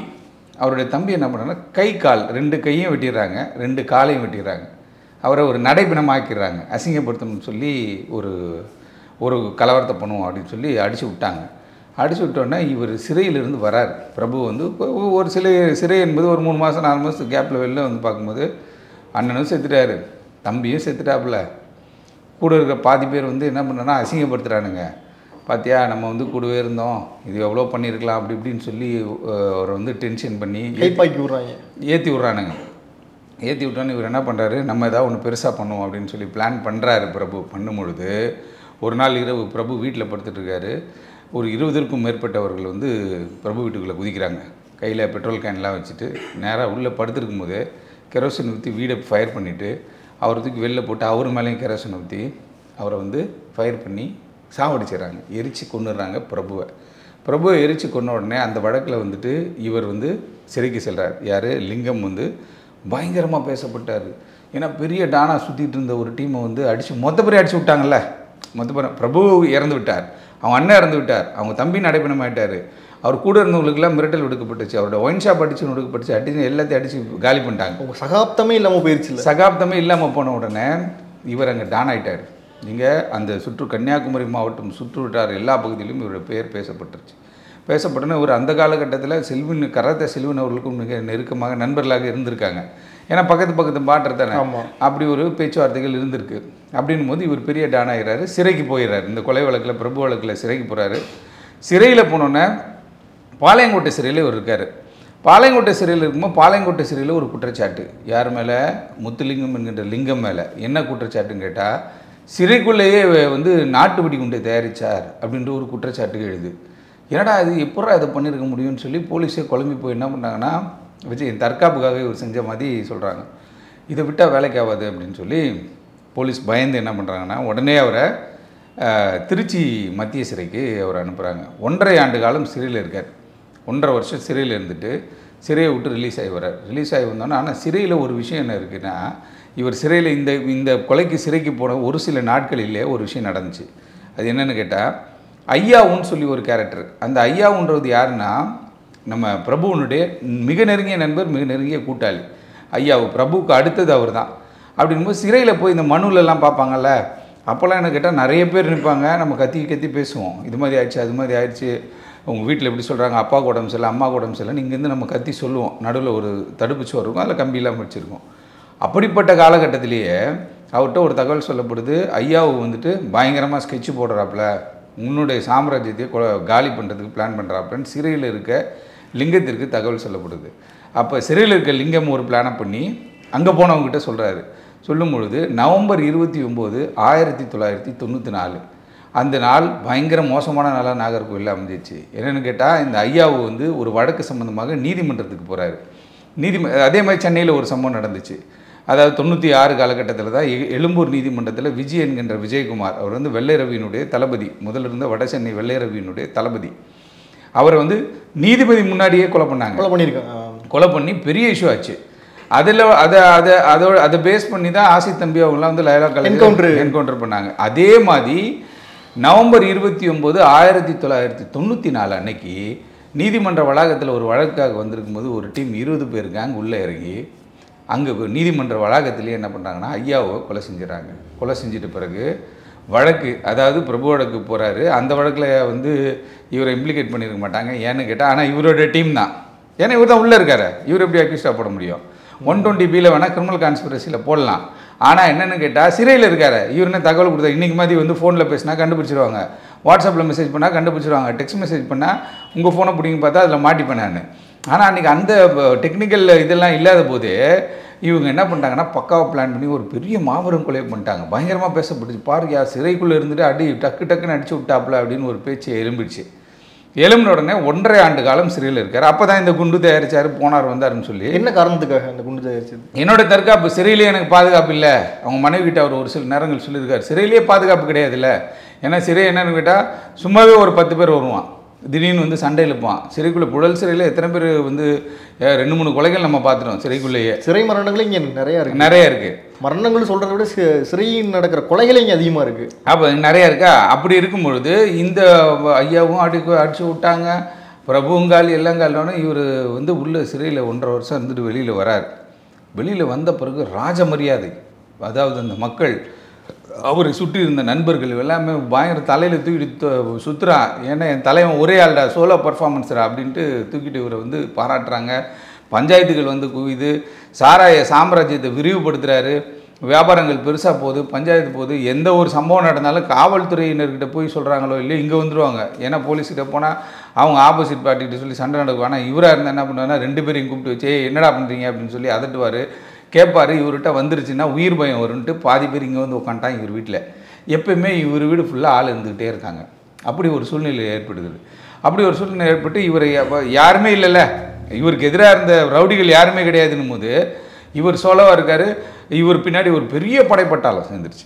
என்ன பண்ணுறாங்கன்னா கை கால் 2 கையும் வெட்டிடுறாங்க, 2 காலையும் வெட்டிடுறாங்க, அவரை ஒரு நடைபிணமாக்கிறாங்க. அசிங்கப்படுத்தணும்னு சொல்லி ஒரு கலவரத்தை பண்ணுவோம் அப்படின்னு சொல்லி அடித்து விட்டாங்க. அடித்து விட்டோன்னே இவர் சிறையிலிருந்து வராரு. பிரபு வந்து ஒரு சிறை என்பது ஒரு 3 மாதம் 4 மாதத்துக்கு கேப்பில் வெளில வந்து பார்க்கும்போது அண்ணனும் செத்துட்டாரு, தம்பியும் செத்துட்டாப்புல, கூட இருக்கிற பாதி பேர் வந்து என்ன பண்ணுறேன்னா அசிங்கப்படுத்துகிறானுங்க, பார்த்தியா நம்ம வந்து கூடவே இருந்தோம், இது எவ்வளோ பண்ணியிருக்கலாம் அப்படி இப்படின்னு சொல்லி அவரை வந்து டென்ஷன் பண்ணி ஏற்றி விட்றானுங்க. ஏற்றி விட்டோன்னு இவர் என்ன பண்ணுறாரு, நம்ம ஏதாவது ஒன்று பெருசாக பண்ணுவோம் அப்படின்னு சொல்லி பிளான் பண்ணுறாரு. பிரபு பண்ணும் பொழுது ஒரு நாள் இரவு பிரபு வீட்டில் படுத்துட்டுருக்காரு. ஒரு 20க்கும் மேற்பட்டவர்கள் வந்து பிரபு வீட்டுக்குள்ளே குதிக்கிறாங்க, கையில் பெட்ரோல் கேன்லாம் வச்சுட்டு நேராக உள்ளே படுத்துருக்கும் போது கெரோசின் ஊற்றி வீடை ஃபயர் பண்ணிவிட்டு அவரை தூக்கி வெளில போட்டு அவர் மேலேயும் கெரோசின் ஊற்றி அவரை வந்து ஃபயர் பண்ணி சாவடிச்சிடறாங்க, எரித்து கொண்டுடுறாங்க பிரபுவை. பிரபுவை எரித்து கொண்ட உடனே அந்த வழக்கில் வந்துட்டு இவர் வந்து சிறைக்கு செல்கிறார். யார் லிங்கம் வந்து பயங்கரமாக பேசப்பட்டார், ஏன்னா பெரிய டானா சுற்றிட்டு இருந்த ஒரு டீமை வந்து அடித்து மொத்த பேரையும் அடித்து விட்டாங்கல்ல, மொத்த பேரும் பிரபு இறந்து விட்டார், அவங்க அண்ணன் இறந்து விட்டார், அவங்க தம்பி நடைபெணம் ஆகிட்டார், அவர் கூட இருந்தவங்களுக்குலாம் மிரட்டல் விடுக்கப்பட்டுச்சு, அவரோட ஒயின் ஷாப் அடிச்சு விடுக்கப்பட்டுச்சு, அடிச்சு எல்லாத்தையும் அடித்து காலி பண்ணிட்டாங்க. சகாப்தமே இல்லாமல் போயிடுச்சு. சகாப்தமே இல்லாமல் போன உடனே இவர் அங்கே டான் ஆகிட்டார். நீங்கள் அந்த சுற்று கன்னியாகுமரி மாவட்டம் சுற்றுவிட்டார் எல்லா பகுதியிலும் இவரோட பெயர் பேசப்பட்டுருச்சு. பேசப்பட்டோன்னா ஒரு அந்த காலகட்டத்தில் செல்வின் கராத்தே செல்வின் அவர்களுக்கும் மிக நெருக்கமாக நண்பர்களாக இருந்திருக்காங்க. ஏன்னா பக்கத்து பக்கத்து பாட்டர் தானே, அப்படி ஒரு பேச்சுவார்த்தைகள் இருந்திருக்கு. அப்படின் போது இவர் பெரிய டான் ஆகிறாரு, சிறைக்கு போயிடுறாரு. இந்த கொலை வழக்கில் பிரபு வழக்கில் சிறைக்கு போகிறாரு. சிறையில் போனோன்னே பாளையங்கோட்டை சிறையில் இவர் இருக்கார். பாளையங்கோட்டை சிறையில் இருக்கும்போது பாளையங்கோட்டை சிறையில் ஒரு குற்றச்சாட்டு, யார் மேலே? முத்துலிங்கம் என்கின்ற லிங்கம் மேலே. என்ன குற்றச்சாட்டுன்னு கேட்டால், சிறைக்குள்ளேயே வந்து நாட்டு வெடிகுண்டை தயாரித்தார் அப்படின்ற ஒரு குற்றச்சாட்டு எழுது. ஏன்னா அது எப்படா அதை பண்ணியிருக்க முடியும்னு சொல்லி போலீஸே குழம்பி போய் என்ன பண்ணாங்கன்னா, வச்சு என் தற்காப்புக்காகவே இவர் செஞ்ச மாதிரி சொல்கிறாங்க. இதை விட்டால் வேலைக்கு ஆகாது அப்படின்னு சொல்லி போலீஸ் பயந்து என்ன பண்ணுறாங்கன்னா, உடனே அவரை திருச்சி மத்திய சிறைக்கு அவர் அனுப்புகிறாங்க. 1.5 ஆண்டு காலம் சிறையில் இருக்கார். 1.5 வருஷம் சிறையில் இருந்துட்டு சிறையை விட்டு ரிலீஸ் ஆகி வர்றார். ரிலீஸ் ஆகி வந்தோன்னா, ஆனால் சிறையில் ஒரு விஷயம் என்ன இருக்குன்னா, இவர் சிறையில் இந்த இந்த கொலைக்கு சிறைக்கு போன ஒரு சில நாட்களிலே ஒரு விஷயம் நடந்துச்சு. அது என்னென்னு கேட்டால், ஐயாவுன்னு சொல்லி ஒரு கேரக்டர். அந்த ஐயாவுன்றது யாருன்னா, நம்ம பிரபுவனுடைய மிக நெருங்கிய நண்பர், மிக நெருங்கிய கூட்டாளி. ஐயாவு பிரபுவுக்கு அடுத்தது அவர் தான். அப்படிங்கும்போது சிறையில் போய் இந்த மனுவிலலாம் பார்ப்பாங்கள்ல, அப்போல்லாம் என்ன கேட்டால் நிறைய பேர் நிற்பாங்க. நம்ம கத்தி கத்தி பேசுவோம், இது மாதிரி ஆயிடுச்சு, அது மாதிரி ஆயிடுச்சு, உங்கள் வீட்டில் எப்படி சொல்கிறாங்க, அப்பா உடம்பு சரியில்லை, அம்மா உடம்பு சரியில்லை, இங்கேருந்து நம்ம கத்தி சொல்லுவோம். நடுவில் ஒரு தடுப்பு சுவர் இருக்கும், அதில் கம்பியெல்லாம் வச்சுருக்கோம். அப்படிப்பட்ட காலகட்டத்திலேயே அவர்கிட்ட ஒரு தகவல் சொல்லப்படுது, ஐயாவு வந்துட்டு பயங்கரமாக ஸ்கெட்சு போடுறாப்புல, உன்னுடைய சாம்ராஜ்யத்தையே காலி பண்ணுறதுக்கு பிளான் பண்ணுறாப்புலன்னு சிறையில் இருக்க லிங்கத்திற்கு தகவல் சொல்லப்படுது. அப்போ சிறையில் இருக்க லிங்கம் ஒரு பிளானை பண்ணி அங்கே போனவங்ககிட்ட சொல்கிறாரு. சொல்லும் பொழுது நவம்பர் 29, 1994 அந்த நாள் பயங்கர மோசமான நாளாக நாகர்கோவில் அமைஞ்சிச்சு. என்னென்னு கேட்டால், இந்த ஐயாவு வந்து ஒரு வழக்கு சம்மந்தமாக நீதிமன்றத்துக்கு போகிறாரு. அதே மாதிரி சென்னையில் ஒரு சம்பவம் நடந்துச்சு. அதாவது 96 காலகட்டத்தில் தான் எழும்பூர் நீதிமன்றத்தில் விஜய் என்கின்ற விஜயகுமார், அவர் வந்து வெள்ளை ரவியினுடைய தளபதி, முதல்ல இருந்த வட சென்னை வெள்ளை ரவியினுடைய தளபதி, அவரை வந்து நீதிபதி முன்னாடியே கொலை பண்ணாங்க. கொலை பண்ணி பெரிய இஷ்யூ ஆச்சு. அதில் அதை பேஸ் பண்ணி தான் ஆசி தம்பி அவங்களாம் வந்து என்கவுண்டர் பண்ணாங்க. அதே மாதிரி நவம்பர் 29, 1994 அன்னைக்கு நீதிமன்ற வளாகத்தில் ஒரு வழக்காக வந்திருக்கும்போது ஒரு டீம் 20 பேர் கேங் உள்ளே இறங்கி அங்கே நீதிமன்ற வளாகத்திலேயே என்ன பண்ணுறாங்கன்னா, ஐயாவை கொலை செஞ்சிடறாங்க. கொலை செஞ்சிட்ட பிறகு வழக்கு, அதாவது பிரபு வழக்கு போகிறாரு. அந்த வழக்கில் வந்து இவரை இம்ப்ளிகேட் பண்ணியிருக்க மாட்டாங்க, ஏன்னு கேட்டால், ஆனால் இவரோட டீம் தான், ஏன்னா இவர் தான் உள்ளே இருக்கார், இவர் எப்படி அக்யூஸ்டாக போட முடியும்? 120B வேணால் கிரிமினல் கான்ஸ்பிரசியில் போடலாம். ஆனால் என்னென்னு கேட்டால், சிறையில் இருக்கார், இவர் என்ன தகவல் கொடுத்தா, இன்றைக்கி மாதிரி வந்து ஃபோனில் பேசினா கண்டுபிடிச்சிருவாங்க, வாட்ஸ்அப்பில் மெசேஜ் பண்ணால் கண்டுபிடிச்சிருவாங்க, டெக்ஸ்ட் மெசேஜ் பண்ணால் உங்கள் ஃபோனை பிடிங்கன்னு பார்த்தா அதில் மாட்டிப்பேன் நான். ஆனால் அன்றைக்கி அந்த டெக்னிக்கல் இதெல்லாம் இல்லாத போது இவங்க என்ன பண்ணிட்டாங்கன்னா, பக்காவாக பிளான் பண்ணி ஒரு பெரிய மாபெரும் கொலை பண்ணிட்டாங்க. பயங்கரமாக பேசப்பட்டுச்சு, பாருயா சிறைக்குள்ளே இருந்துட்டு அடி டக்கு டக்குன்னு அடிச்சு விட்டாப்புல அப்படின்னு ஒரு பேச்சு எழும்பிடுச்சு. எலும்பின உடனே 1.5 ஆண்டு காலம் சிறையில் இருக்கார். அப்போ தான் இந்த குண்டு தயாரித்தார், போனார் வந்தார்னு சொல்லி. என்ன காரணத்துக்காக அந்த குண்டு தயாரிச்சது? என்னோட தற்காப்பு, சிறையிலே எனக்கு பாதுகாப்பு இல்லை. அவங்க மனைவிக்கிட்ட அவர் ஒரு சில நேரங்கள் சொல்லியிருக்கார், சிறையிலே பாதுகாப்பு கிடையாதுல்ல. ஏன்னா சிறை என்னென்னு கேட்டால், சும்மாவே ஒரு 10 பேர் வருவான், திடீர்னு வந்து சண்டை இழுப்பான். சிறைக்குள்ளே புழல் சிறையில் எத்தனை பேர் வந்து 2-3 கொலைகள் நம்ம பார்த்துட்டோம். சிறைக்குள்ளேயே சிறை மரணங்களே இங்கே நிறையா இருக்குது. மரணங்கள் சொல்கிறத விட சிறையில் நடக்கிற கொலைகளே இங்கே அதிகமாக இருக்குது. அப்போ நிறையா இருக்கா? அப்படி இருக்கும்பொழுது இந்த ஐயாவும் அடிச்சு விட்டாங்க, பிரபுங்கால் எல்லாங்காலோன்னு இவர் வந்து உள்ள சிறையில் 1.5 வருஷம் இருந்துட்டு வெளியில் வரார். வெளியில் வந்த பிறகு ராஜ மரியாதை, அதாவது அந்த மக்கள், அவரை சுற்றி இருந்த நண்பர்கள் எல்லாமே பயங்கர தலையில் தூக்கிட்டு சுற்றுறான். ஏன்னா என் தலைவன் ஒரே ஆள்டா, சோலோ பர்ஃபார்மன்ஸரா அப்படின்ட்டு தூக்கிட்டு இவரை வந்து பாராட்டுறாங்க. பஞ்சாயத்துகள் வந்து குவிது, சாராய சாம்ராஜ்யத்தை விரிவுபடுத்துகிறாரு, வியாபாரங்கள் பெருசாக போகுது, பஞ்சாயத்து போகுது. எந்த ஒரு சம்பவம் நடந்தாலும் காவல்துறையினர்கிட்ட போய் சொல்கிறாங்களோ இல்லையோ இங்கே வந்துடுவாங்க. ஏன்னா போலீஸ்கிட்ட போனால் அவங்க ஆப்போசிட் பார்ட்டிகிட்ட சொல்லி சண்டை நடக்கும். ஆனால் இவராக இருந்தால் என்ன பண்ணுவாங்கன்னா, 2 பேரையும் கூப்பிட்டு வச்சு என்னடா பண்ணுறீங்க அப்படின்னு சொல்லி அதட்டுவார், கேட்பார். இவர்கிட்ட வந்துருச்சுன்னா உயிர் பயம் வரும்ன்ட்டு பாதி பேர் இங்கே வந்து உட்காந்துட்டாங்க. இவர் வீட்டில் எப்போயுமே இவர் வீடு ஃபுல்லாக ஆள் இருந்துக்கிட்டே இருக்காங்க. அப்படி ஒரு சூழ்நிலை ஏற்படுகிறது. அப்படி ஒரு சூழ்நிலை ஏற்பட்டு இவர் யாருமே இல்லைல்ல, இவருக்கு எதிராக இருந்த ரவுடிகள் யாருமே கிடையாதுன்னு போது இவர் சோலோவாக இருக்கார். இவர் பின்னாடி ஒரு பெரிய படைப்பட்டாளம் சேர்ந்துருச்சு.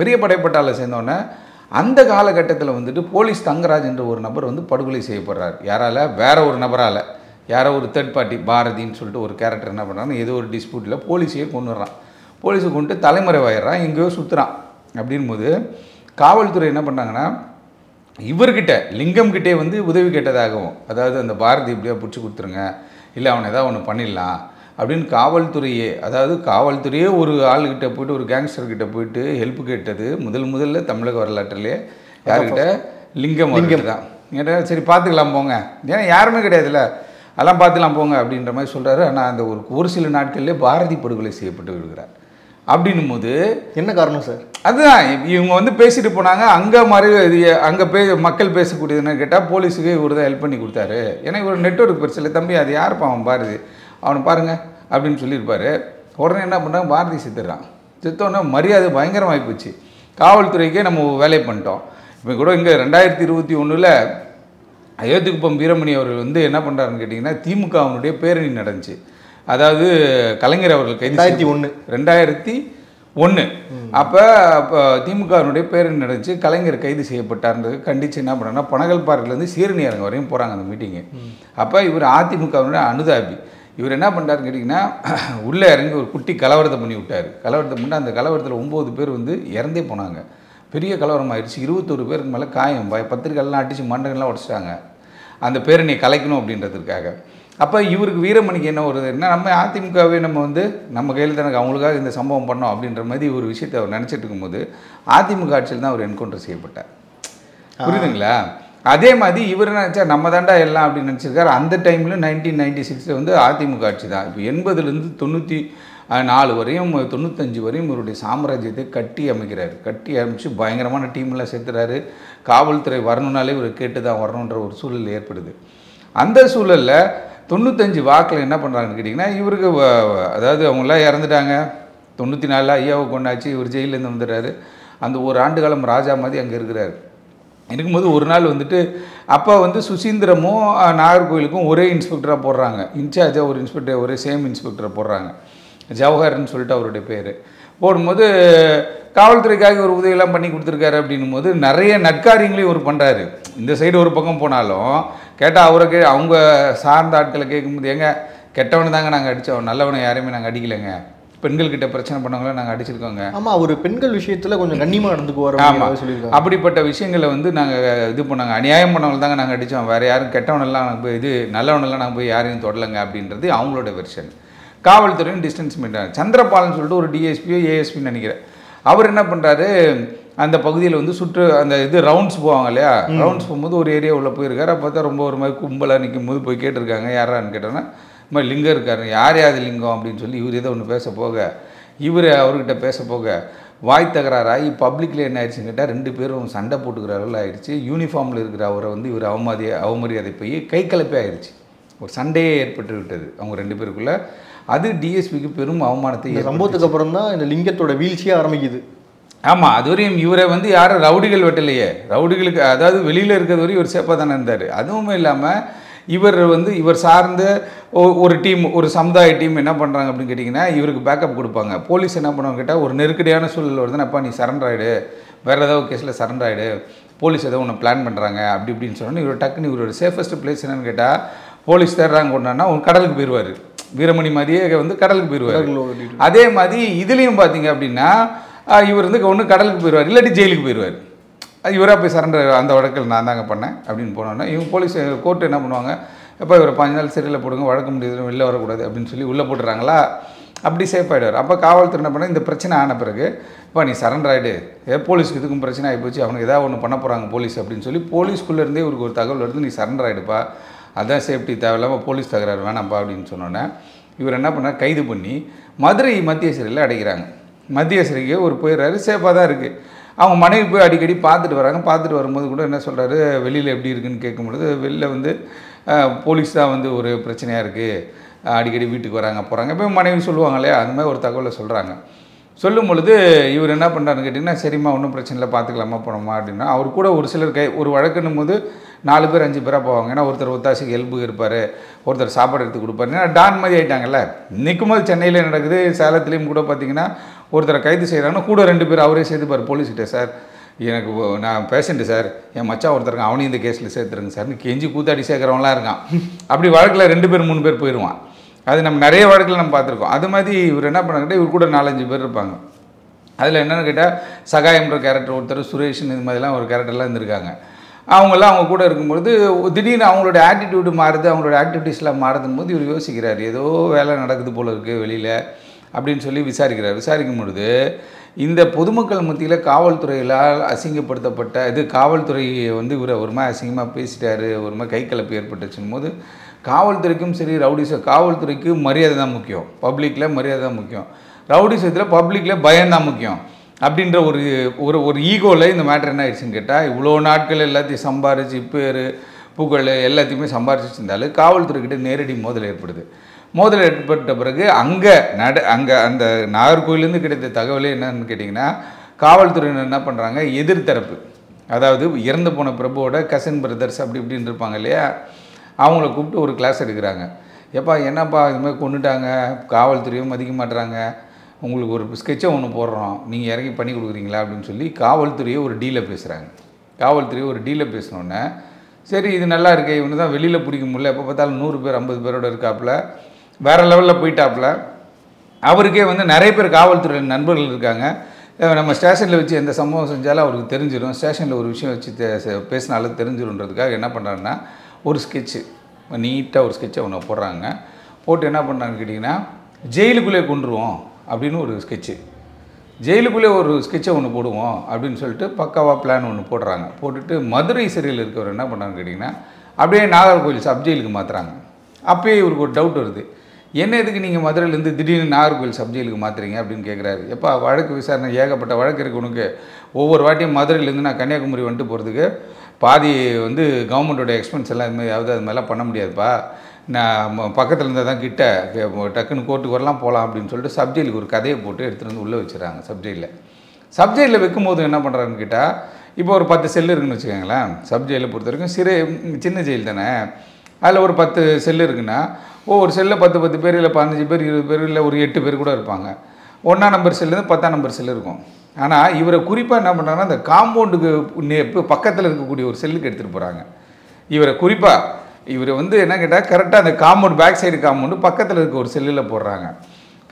பெரிய படைப்பட்டாளம் சேர்ந்தோடனே அந்த காலகட்டத்தில் வந்துட்டு போலீஸ் தங்கராஜ் என்ற ஒரு நபர் வந்து படுகொலை செய்யப்படுறார். யாரால்? வேற ஒரு நபரால். யாரோ ஒரு தேர்ட் பார்ட்டி பாரதின்னு சொல்லிட்டு ஒரு கேரக்டர் என்ன பண்ணுறாங்க, ஏதோ ஒரு டிஸ்பியூட்டில் போலீஸையே கொண்டுடுறான். போலீஸை கொண்டு தலைமறைவாயிடுறான், எங்கேயோ சுற்றுறான். அப்படின் போது காவல்துறை என்ன பண்ணுறாங்கன்னா, இவர்கிட்ட லிங்கம் கிட்டே வந்து உதவி கேட்டதாகவும், அதாவது அந்த பாரதி இப்படியா பிடிச்சி கொடுத்துருங்க, இல்லை அவனை ஏதாவது ஒன்று பண்ணிடலாம் அப்படின்னு காவல்துறையே, அதாவது காவல்துறையே ஒரு ஆளுகிட்ட போயிட்டு ஒரு கேங்ஸ்டர்கிட்ட போயிட்டு ஹெல்ப் கேட்டது முதல்ல தமிழக வரலாற்றிலே யார்கிட்ட லிங்கம் தான். ஏன்னா சரி பார்த்துக்கலாம் போங்க, ஏன்னா யாருமே கிடையாதுல்ல, அதெல்லாம் பார்த்துக்கலாம் போங்க அப்படின்ற மாதிரி சொல்கிறாரு. ஆனால் அந்த ஒரு சில நாட்கள்லேயே பாரதி படுகொலை செய்யப்பட்டு விடுகிறார். அப்படின்னும் போது என்ன காரணம் சார்? அதுதான் இவங்க வந்து பேசிட்டு போனாங்க. அங்கே மாதிரி அங்கே மக்கள் பேசக்கூடியதுன்னு கேட்டால் போலீஸுக்கு இவர் தான் ஹெல்ப் பண்ணி கொடுத்தாரு. ஏன்னா இவர் நெட்வொர்க் பிரச்சனை, தம்பி அது யாருப்பா அவன் பாரதி, அவனை பாருங்கள் அப்படின்னு சொல்லியிருப்பார். உடனே என்ன பண்ணுறாங்க, பாரதி சித்திடுறான். சித்தோன்னா மரியாதை பயங்கரமாகி போச்சு, காவல்துறைக்கே நம்ம வேலையை பண்ணிட்டோம். இப்போ கூட இங்கே 2021 அயோத்திக்குப்பம் வீரமணி அவர்கள் வந்து என்ன பண்ணுறாருன்னு கேட்டிங்கன்னா, திமுக அவனுடைய பேரணி நடந்துச்சு. அதாவது கலைஞர் அவர்கள் கைது 2001 அப்போ திமுகவினுடைய பேரணி நடந்துச்சு, கலைஞர் கைது செய்யப்பட்டார்ன்றது கண்டித்து என்ன பண்ணுறாங்கன்னா, பனகல் பார்க்கிலேருந்து சீரணி அரங்கம் வரையும் போகிறாங்க அந்த மீட்டிங்கு. அப்போ இவர் அதிமுகவினுடைய அனுதாபி, இவர் என்ன பண்ணுறாருன்னு கேட்டிங்கன்னா, உள்ளே இறங்கி ஒரு குட்டி கலவரத்தை பண்ணி விட்டார். கலவரத்தை பண்ணி அந்த கலவரத்தில் 9 பேர் வந்து இறந்தே போனாங்க. பெரிய கலவரம் ஆயிடுச்சு. 21 பேருக்கு மேலே காயம். பத்திரிக்கைலாம் அடித்து மண்டங்கள்லாம் உடச்சிட்டாங்க அந்த பேரணியை கலைக்கணும் அப்படின்றதுக்காக. அப்போ இவருக்கு வீரமணிக்கு என்ன வருது, என்ன நம்ம அதிமுகவே நம்ம வந்து நம்ம கையில் தானே, அவங்களுக்காக இந்த சம்பவம் பண்ணோம் அப்படின்ற மாதிரி ஒரு விஷயத்தை அவர் நினச்சிட்டு இருக்கும்போது அதிமுக ஆட்சியில் தான் அவர் என்கவுண்டர் செய்யப்பட்டார். புரியுதுங்களா? அதே மாதிரி இவர் என்ன நினச்சா, நம்ம தாண்டா எல்லாம் அப்படின்னு நினச்சிருக்காரு. அந்த டைமில் 1996 வந்து அதிமுக ஆட்சி தான். இப்போ 80லேருந்து 94 வரையும் 95 வரையும் இவருடைய சாம்ராஜ்யத்தை கட்டி அமைக்கிறார். கட்டி அமைச்சு பயங்கரமான டீம்லாம் சேர்த்துறாரு. காவல்துறை வரணுன்னாலே இவர் கேட்டு தான் வரணுன்ற ஒரு சூழல் ஏற்படுது. அந்த சூழலில் 95 வாக்கில் என்ன பண்ணுறாங்கன்னு கேட்டிங்கன்னா, இவருக்கு அதாவது அவங்களாம் இறந்துட்டாங்க. 94 ஐயாவை கொண்டாச்சு. இவர் ஜெயிலேருந்து வந்துடுறாரு. அந்த ஒரு ஆண்டு காலம் ராஜா மாதிரி அங்கே இருக்கிறார். இருக்கும்போது ஒரு நாள் வந்துட்டு அப்போ வந்து சுசீந்திரமும் நாகர்கோவிலுக்கும் ஒரே இன்ஸ்பெக்டராக போடுறாங்க. இன்சார்ஜாக ஒரு இன்ஸ்பெக்டர், ஒரே சேம் இன்ஸ்பெக்டரை போடுறாங்க. ஜவஹர்ன்னு சொல்லிட்டு அவருடைய பேர் போடும்போது காவல்துறைக்காக ஒரு உதவியெல்லாம் பண்ணி கொடுத்துருக்காரு. அப்படின்னும் போது நிறைய நற்காரியங்களையும் இவர் பண்ணுறாரு. இந்த சைடு ஒரு பக்கம் போனாலும் கேட்டால் அவரை அவங்க சார்ந்த ஆட்களை கேட்கும்போது, ஏங்க கெட்டவனு தாங்க நாங்கள் அடித்தோம், நல்லவனை யாரையுமே நாங்கள் அடிக்கலைங்க, பெண்கள்கிட்ட பிரச்சனை பண்ணவங்கள நாங்கள் அடிச்சிருக்கோங்க. ஆமாம், ஒரு பெண்கள் விஷயத்தில் கொஞ்சம் கண்ணியமாக நடந்துக்குவார். ஆமாம், சொல்லியிருக்கோம். அப்படிப்பட்ட விஷயங்களை வந்து நாங்கள் இது பண்ணாங்க, அநியாயம் பண்ணவங்க தாங்க நாங்கள் அடித்தோம், வேறு யாரும் கெட்டவனெல்லாம் நாங்கள் போய் இது நல்லவனெல்லாம் நாங்கள் போய் யாரையும் தொடலைங்க அப்படின்றது அவங்களோட வெர்ஷன். காவல்துறையும் டிஸ்டன்ஸ் மெயின்டைன். சந்திரபாலன் சொல்லிட்டு ஒரு டிஎஸ்பியோ ஏஎஸ்பின்னு நினைக்கிறேன், அவர் என்ன பண்ணுறாரு, அந்த பகுதியில் வந்து சுற்று அந்த இது ரவுண்ட்ஸ் போவாங்க இல்லையா, ரவுண்ட்ஸ் போகும்போது ஒரு ஏரியா உள்ளே போயிருக்காரு. அப்போ தான் ரொம்ப ஒரு மாதிரி கும்பலாக நிற்கும் போது போய் கேட்டிருக்காங்க, யாரான்னு கேட்டோன்னா இந்த மாதிரி லிங்கம் இருக்காரு, யார் யாது லிங்கம் அப்படின்னு சொல்லி இவர் ஏதோ ஒன்று பேச போக, இவர் அவர்கிட்ட பேச போக வாய் தகராறாகி பப்ளிக்கில் என்ன ஆயிடுச்சுன்னு கேட்டால் 2 பேரும் சண்டை போட்டுக்கிற அளவில் ஆயிடுச்சு. யூனிஃபார்மில் இருக்கிற அவரை வந்து இவர் அவமரியாதை போய் கை கலப்பே ஆயிடுச்சு. ஒரு சண்டையே ஏற்பட்டு விட்டது அவங்க 2 பேருக்குள்ளே. அது டிஎஸ்பிக்கு பெரும் அவமானத்தை. சம்பவத்துக்கு அப்புறம் தான் இந்த லிங்கத்தோட வீழ்ச்சியாக ஆரம்பிக்குது. ஆமாம், அதுவரையும் இவரை வந்து யாரும் ரவுடிகள் வெட்டலையே, ரவுடிகளுக்கு அதாவது வெளியில் இருக்கிறது வரையும் இவர் சேப்பாக தானே இருந்தார். அதுவும் இல்லாமல் இவர் வந்து இவர் சார்ந்த ஒரு டீம், ஒரு சமுதாய டீம் என்ன பண்ணுறாங்க அப்படின்னு கேட்டிங்கன்னா, இவருக்கு பேக்கப் கொடுப்பாங்க. போலீஸ் என்ன பண்ணுவாங்க கேட்டால், ஒரு நெருக்கடியான சூழல் வருதுன்னா, அப்பா நீ சரண்டர் ஆகிடு, வேறு ஏதாவது கேஸில் சரண்டர் ஆகிடு, போலீஸ் ஏதோ ஒன்று பிளான் பண்ணுறாங்க அப்படி இப்படின்னு சொன்னோன்னா, இவர் டக்குன்னு இவரோட சேஃபஸ்ட் பிளேஸ் என்னன்னு கேட்டால், போலீஸ் தேடுறாங்க கொண்டான்னா ஒரு கடலுக்கு போயிடுவார். வீரமணி மாதிரியே வந்து கடலுக்கு போயிடுவார். அதே மாதிரி இதுலேயும் பார்த்தீங்க அப்படின்னா, இவர் வந்து ஒன்று கடலுக்கு போயிடுவார், இல்லாட்டி ஜெயிலுக்கு போயிடுவார். அது இவராக போய் சரண்டர், அந்த வழக்கில் நான் தாங்க பண்ணேன் அப்படின்னு போனோன்னா, இவங்க போலீஸ் கோர்ட்டு என்ன பண்ணுவாங்க, எப்போ இவர் 15 நாள் சிறையில் போடுங்க, வழக்கு முடியாது, வெளில வரக்கூடாது அப்படின்னு சொல்லி உள்ளே போட்டுறாங்களா, அப்படி சேஃப் ஆகிடுவார். அப்போ காவல்துறை என்ன பண்ண, இந்த பிரச்சனை ஆன பிறகு இப்போ நீ சரண்டர் ஆகிடு, போலீஸ்க்கு இதுக்கும் பிரச்சனை ஆகிப்போச்சு, அவனுக்கு ஏதாவது ஒன்று பண்ண போகிறாங்க போலீஸ் அப்படின்னு சொல்லி போலீஸ்குள்ளேருந்தே இவருக்கு ஒரு தகவல் வருது, நீ சரண்டர் ஆகிடுப்பா, அதுதான் சேஃப்டி, தேவையில்லாமல் போலீஸ் தகராறு வேணாம்ப்பா அப்படின்னு சொன்னோன்னே, இவர் என்ன பண்ணார், கைது பண்ணி மதுரை மத்திய சிறையில் அடைக்கிறாங்க. மத்திய சிறைக்கு ஒரு போயிடுறாரு, சேஃபாக தான் இருக்குது. அவங்க மனைவி போய் அடிக்கடி பார்த்துட்டு வராங்க. பார்த்துட்டு வரும்போது கூட என்ன சொல்கிறாரு, வெளியில் எப்படி இருக்குன்னு கேட்கும்பொழுது, வெளில வந்து போலீஸ் தான் வந்து ஒரு பிரச்சனையாக இருக்குது, அடிக்கடி வீட்டுக்கு வராங்க போகிறாங்க. இப்போ மனைவி சொல்லுவாங்க இல்லையா, அந்த மாதிரி ஒரு தகவலை சொல்கிறாங்க. சொல்லும் பொழுது இவர் என்ன பண்ணுறாருன்னு கேட்டிங்கன்னா, சரிம்மா ஒன்றும் பிரச்சனை இல்லை, பார்த்துக்கலாமா போனோமா அப்படின்னா, அவர் கூட ஒரு சிலர் ஒரு வழக்குன்னும் போது 4 பேர் 5 பேராக போவாங்க. ஏன்னா ஒருத்தர் ஒத்தாசிக்கு ஹெல்ப்புக்கு இருப்பார், ஒருத்தர் சாப்பாடு எடுத்து கொடுப்பாரு. ஏன்னா டான் மாதிரி ஆகிட்டாங்கல்ல. இன்றைக்கும் போது சென்னையில் நடக்குது, சேலத்துலேயும் கூட பார்த்திங்கன்னா ஒருத்தரை கைது செய்கிறாங்கன்னா கூட 2 பேர் அவரே சேர்த்துப்பார் போலீஸ்கிட்ட. சார் எனக்கு நான் பேஷண்ட்டு சார், என் மச்சான் ஒருத்தருங்க, அவனையும் இந்த கேஸில் சேர்த்துருங்க சார்னு கெஞ்சி கூத்தாடி சேர்க்குறவங்களாம் இருக்கான். அப்படி வழக்கில் 2 பேர் 3 பேர் போயிடுவான். அது நம்ம நிறைய வழக்கில் நம்ம பார்த்துருக்கோம். அது மாதிரி இவர் என்ன பண்ணாங்கிட்ட, இவர் கூட 4-5 பேர் இருப்பாங்க. அதில் என்னென்னு கேட்டால், சகாயம்ன்ற கேரக்டர் ஒருத்தர், சுரேஷன், இது மாதிரிலாம் ஒரு கேரக்டர்லாம் இருந்திருக்காங்க. அவங்களாம் அவங்க கூட இருக்கும்பொழுது திடீர்னு அவங்களோட ஆட்டிடியூடு மாறுது, அவங்களோட ஆக்டிவிட்டீஸ்லாம் மாறுதும் போது இவர் யோசிக்கிறார் ஏதோ வேலை நடக்குது போல இருக்குது வெளியில் அப்படின்னு சொல்லி விசாரிக்கிறார். விசாரிக்கும் பொழுது இந்த பொதுமக்கள் மத்தியில் காவல்துறையிலால் அசிங்கப்படுத்தப்பட்ட இது காவல்துறையை வந்து இவர் ஒரு மாதிரி அசிங்கமாக பேசிட்டார், ஒரு மாதிரி கைக்கலப்பு ஏற்பட்டுச்சுன்னு போது காவல்துறைக்கும் சரி ரவுடிச காவல்துறைக்கு மரியாதை தான் முக்கியம், பப்ளிக்கில் மரியாதை தான் முக்கியம், ரவுடிசத்தில் பப்ளிக்கில் பயம்தான் முக்கியம் அப்படின்ற ஒரு ஒரு ஒரு ஈகோவில் இந்த மேட்ரு என்ன ஆயிடுச்சுன்னு கேட்டால் இவ்வளோ நாட்கள் எல்லாத்தையும் சம்பாரிச்சு பேர் புகழ் எல்லாத்தையுமே சம்பாரிச்சு வச்சுருந்தாலும் காவல்துறைக்கிட்ட நேரடி மோதல் ஏற்படுது. மோதல் ஏற்பட்ட பிறகு அங்கே அங்கே அந்த நாகர்கோவிலேருந்து கிடைத்த தகவலே என்னன்னு கேட்டிங்கன்னா காவல்துறையினர் என்ன பண்ணுறாங்க, எதிர்த்தரப்பு அதாவது இறந்து போன பிரபுவோட கசின் பிரதர்ஸ் அப்படி இப்படின்னு இருப்பாங்க இல்லையா, அவங்கள கூப்பிட்டு ஒரு கிளாஸ் எடுக்கிறாங்க. எப்பா என்னப்பா இதுமாதிரி கொண்டுட்டாங்க, காவல்துறையும் மதிக்க மாட்டுறாங்க, உங்களுக்கு ஒரு ஸ்கெட்சை ஒன்று போடுறோம் நீங்கள் இறங்கி பண்ணி கொடுக்குறீங்களா அப்படின்னு சொல்லி காவல்துறையை ஒரு டீலில் பேசுகிறாங்க. காவல்துறையை ஒரு டீலில் பேசினோடனே சரி இது நல்லா இருக்கே, இவனு தான் வெளியில் பிடிக்க முடியல, எப்போ பார்த்தாலும் 100 பேர் 50 பேரோடு இருக்காப்புல, வேறு லெவலில் போயிட்டாப்புல, அவருக்கே வந்து நிறைய பேர் காவல்துறை நண்பர்கள் இருக்காங்க, நம்ம ஸ்டேஷனில் வச்சு எந்த சம்பவம் செஞ்சாலும் அவருக்கு தெரிஞ்சிடும், ஸ்டேஷனில் ஒரு விஷயம் வச்சு பேசினாலும் தெரிஞ்சிடும்ன்றதுக்காக என்ன பண்ணுறாங்கன்னா ஒரு ஸ்கெட்சு நீட்டாக ஒரு ஸ்கெட்சை ஒன்று போடுறாங்க. போட்டு என்ன பண்ணுறாங்கன்னு கேட்டிங்கன்னா ஜெயிலுக்குள்ளே கொண்டுருவோம் அப்படின்னு ஒரு ஸ்கெட்சு, ஜெயிலுக்குள்ளே ஒரு ஸ்கெட்சை ஒன்று போடுவோம் அப்படின்னு சொல்லிட்டு பக்காவாக பிளான் ஒன்று போடுறாங்க. போட்டுட்டு மதுரை சிறையில் இருக்கிறவர் என்ன பண்ணுறாங்கன்னு கேட்டிங்கன்னா அப்படியே நாகர்கோவில் சப் ஜெயிலுக்கு மாற்றுறாங்க. அப்போயே இவருக்கு ஒரு டவுட் வருது, என்ன எதுக்கு நீங்கள் மதுரையிலேருந்து திடீர்னு நாகர்கோவில் சப் ஜெயிலுக்கு மாற்றுறீங்க அப்படின்னு கேட்குறாரு. எப்போ வழக்கு விசாரணை ஏகப்பட்ட வழக்கு இருக்குது உனக்கு, ஒவ்வொரு வாட்டியும் மதுரையிலேருந்து நான் கன்னியாகுமரி வந்துட்டு போகிறதுக்கு பாதி வந்து கவர்மெண்ட்டோட எக்ஸ்பென்ஸ் எல்லாம் இதுமாதிரி அதாவது அது மாதிரிலாம் பண்ண முடியாதுப்பா, நான் பக்கத்தில் இருந்தால் தான் கிட்ட டக்குன்னு கோர்ட்டுக்கு வரலாம் போகலாம் அப்படின்னு சொல்லிட்டு சப்ஜெயிலுக்கு ஒரு கதையை போட்டு எடுத்துகிட்டு வந்து உள்ளே வச்சுறாங்க. சப்ஜெயிலில் வைக்கும்போது என்ன பண்ணுறாங்கன்னு கேட்டால் இப்போ ஒரு 10 செல்லு இருக்குன்னு வச்சுக்கோங்களேன், சப்ஜெயிலை பொறுத்த வரைக்கும் சிறை சின்ன ஜெயில் தானே, அதில் ஒரு 10 செல்லு இருக்குன்னா ஒவ்வொரு செல்லில் 10 பேர் இல்லை 15 பேர் 20 பேர் இல்லை ஒரு 8 பேர் கூட இருப்பாங்க. 1ஆம் நம்பர் செல்லுலேருந்து 10ஆம் நம்பர் செல்லு இருக்கும். ஆனால் இவரை குறிப்பாக என்ன பண்ணுறாங்கன்னா அந்த காம்பவுண்டுக்கு பக்கத்தில் இருக்கக்கூடிய ஒரு செல்லுக்கு எடுத்துகிட்டு போகிறாங்க. இவரை குறிப்பாக இவர் வந்து என்ன கேட்டால் கரெக்டாக அந்த காம்பவுண்ட் பேக் சைடு காம்பவுண்டு பக்கத்தில் இருக்க ஒரு செல்லில் போடுறாங்க.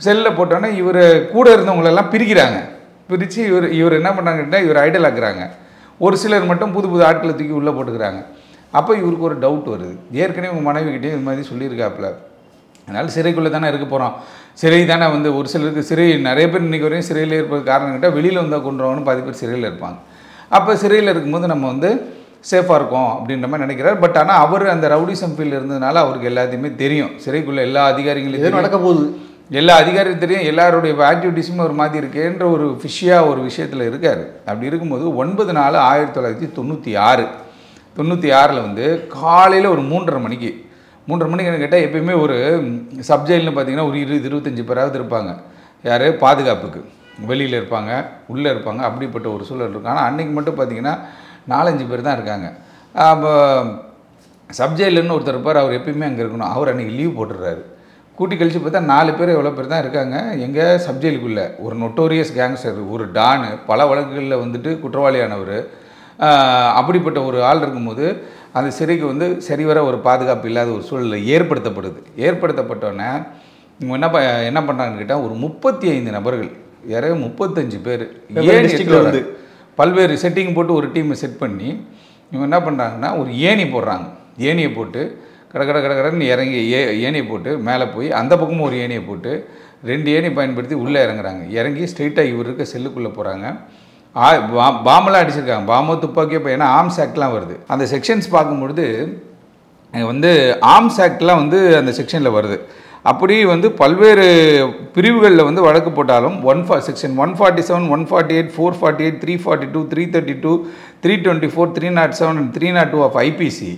செல்லில் போட்டோன்னே இவர் கூட இருந்தவங்களெல்லாம் பிரிக்கிறாங்க. பிரித்து இவர் என்ன பண்ணுறாங்கன்னா இவர் ஐடல் ஆக்குறாங்க. ஒரு சிலர் மட்டும் புது புது ஆட்களை தூக்கி உள்ளே போட்டுக்கிறாங்க. அப்போ இவருக்கு ஒரு டவுட் வருது, ஏற்கனவே உங்கள் மனைவிக்கிட்டே இது மாதிரி சொல்லியிருக்காப்புல, அதனால் சிறைக்குள்ளே தானே இருக்க போகிறோம், சிறை தானே வந்து ஒரு சிலருக்கு சிறை நிறைய பேர் இன்றைக்கி வரையும் சிறையில் இருப்பதுக்கு காரணம் கேட்டால் வெளியில் வந்தால் கொண்டுறவங்கன்னு 10 பேர் சிறையில் இருப்பாங்க. அப்போ சிறையில் இருக்கும்போது நம்ம வந்து சேஃபாக இருக்கும் அப்படின்ற மாதிரி நினைக்கிறார். பட் ஆனால் அவர் அந்த ரவுடிசம் ஃபீல்டு இருந்ததுனால அவருக்கு எல்லாத்தையுமே தெரியும், சிறைக்குள்ளே எல்லா அதிகாரிகளையும் நடக்க போகுது, எல்லா அதிகாரியும் தெரியும், எல்லாருடைய ஆக்டிவிட்டீஸுமே ஒரு மாதிரி இருக்கேன்ற ஒரு ஃபிஷியாக ஒரு விஷயத்தில் இருக்கார். அப்படி இருக்கும்போது 9/4/1996 வந்து காலையில் ஒரு 3:30 மணிக்கு 3:30 மணிக்குன்னு கேட்டால் எப்போயுமே ஒரு சப்ஜெயில்னு பார்த்திங்கன்னா ஒரு 20-25 பேராவது இருப்பாங்க, யார் பாதுகாப்புக்கு வெளியில் இருப்பாங்க உள்ளே இருப்பாங்க, அப்படிப்பட்ட ஒரு சூழல் இருக்கும். ஆனால் அன்றைக்கி மட்டும் பார்த்திங்கன்னா 4-5 பேர் தான் இருக்காங்க. அப்போ சப்ஜெயிலுன்னு ஒருத்தர் இருப்பார், அவர் எப்பயுமே அங்கே இருக்கணும், அவர் அன்றைக்கி லீவ் போட்டுடுறாரு. கூட்டி கழித்து பார்த்தா 4 பேர் எவ்வளோ பேர் தான் இருக்காங்க எங்கே சப்ஜெயிலுக்குள்ளே. ஒரு நொட்டோரியஸ் கேங்ஸ்டர், ஒரு டான், பல வழக்குகளில் வந்துட்டு குற்றவாளியானவர், அப்படிப்பட்ட ஒரு ஆள் இருக்கும்போது அந்த சிறைக்கு வந்து சரிவர ஒரு பாதுகாப்பு இல்லாத ஒரு சூழ்நிலை ஏற்படுத்தப்படுது. ஏற்படுத்தப்பட்டோன்னே இவங்க என்ன பண்ணுறாங்கன்னு கேட்டால் ஒரு 35 நபர்கள் யாரையோ 35 பேர் ஏன் பல்வேறு செட்டிங் போட்டு ஒரு டீமை செட் பண்ணி இவங்க என்ன பண்ணுறாங்கன்னா ஒரு ஏணி போடுறாங்க. ஏணியை போட்டு கடகடன்னு இறங்கி ஏணியை போட்டு மேலே போய் அந்த பக்கமும் ஒரு ஏணியை போட்டு 2 ஏணி பயன்படுத்தி உள்ளே இறங்குறாங்க. இறங்கி ஸ்ட்ரெயிட்டாக இவர் இருக்க செல்லுக்குள்ளே போகிறாங்க. பாம்பெல்லாம் அடிச்சிருக்காங்க, பாம்போ துப்பாக்கியோ, ஏன்னா ஆர்ம்ஸ் ஆக்ட்லாம் வருது. அந்த செக்ஷன்ஸ் பார்க்கும்பொழுது வந்து ஆர்ம்ஸ் ஆக்ட்லாம் வந்து அந்த செக்ஷனில் வருது. அப்படி வந்து பல்வேறு பிரிவுகளில் வந்து வழக்கு போட்டாலும் section 147, 148, 448, 342, 332, 324, 307 and 302 of ஐபிசி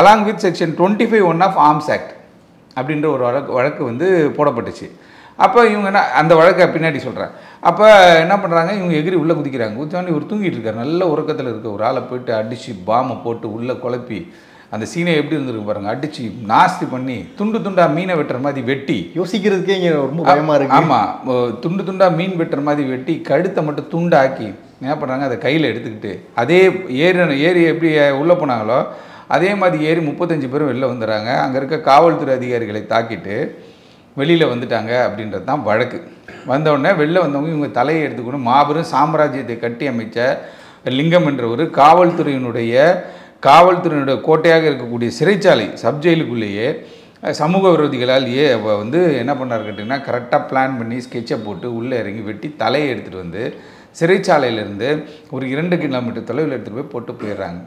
along with section 25(1) of arms act அப்படின்ற ஒரு வழக்கு வந்து போடப்பட்டுச்சு. அப்போ இவங்க என்ன அந்த வழக்கை பின்னாடி சொல்கிறேன். அப்போ என்ன பண்ணுறாங்க, இவங்க எகிரி உள்ளே குதிக்கிறாங்க. குதிச்சோன்னே இவர் தூங்கிட்டு இருக்கார், நல்ல உறக்கத்தில் இருக்க ஒரு ஆளை போய்ட்டு அடித்து பாம்பை போட்டு உள்ளே குழப்பி அந்த சீனை எப்படி இருந்திருக்கு பாருங்கள், அடித்து நாஸ்தி பண்ணி துண்டு துண்டாக மீனை வெட்டுற மாதிரி வெட்டி, யோசிக்கிறதுக்கே இங்கே ரொம்ப பயமாக இருக்குது. ஆமாம், துண்டு துண்டாக மீன் வெட்டுற மாதிரி வெட்டி கழுத்தை மட்டும் துண்டாக்கி என்ன பண்ணுறாங்க, அதை கையில் எடுத்துக்கிட்டு அதே ஏரி எப்படி உள்ளே போனாங்களோ அதே மாதிரி ஏறி 35 பேரும் வெளில வந்துடுறாங்க. அங்கே இருக்க காவல்துறை அதிகாரிகளை தாக்கிட்டு வெளியில் வந்துட்டாங்க அப்படின்றது தான் வழக்கு. வந்தவுடனே வெளில வந்தவங்க இவங்க தலையை எடுத்துக்கணும், மாபெரும் சாம்ராஜ்யத்தை கட்டி அமைச்ச லிங்கம் என்ற ஒரு காவல்துறையினுடைய காவல்துறையினுடைய கோட்டையாக இருக்கக்கூடிய சிறைச்சாலை சப்ஜெயிலுக்குள்ளேயே சமூக விரோதிகளால் வந்து என்ன பண்ணார் கேட்டிங்கன்னா, கரெக்டாக பிளான் பண்ணி ஸ்கெட்சை போட்டு உள்ளே இறங்கி வெட்டி தலையை எடுத்துகிட்டு வந்து சிறைச்சாலையிலேருந்து ஒரு 2 கிலோமீட்டர் தொலைவில் எடுத்துகிட்டு போய் போட்டு போயிடுறாங்க.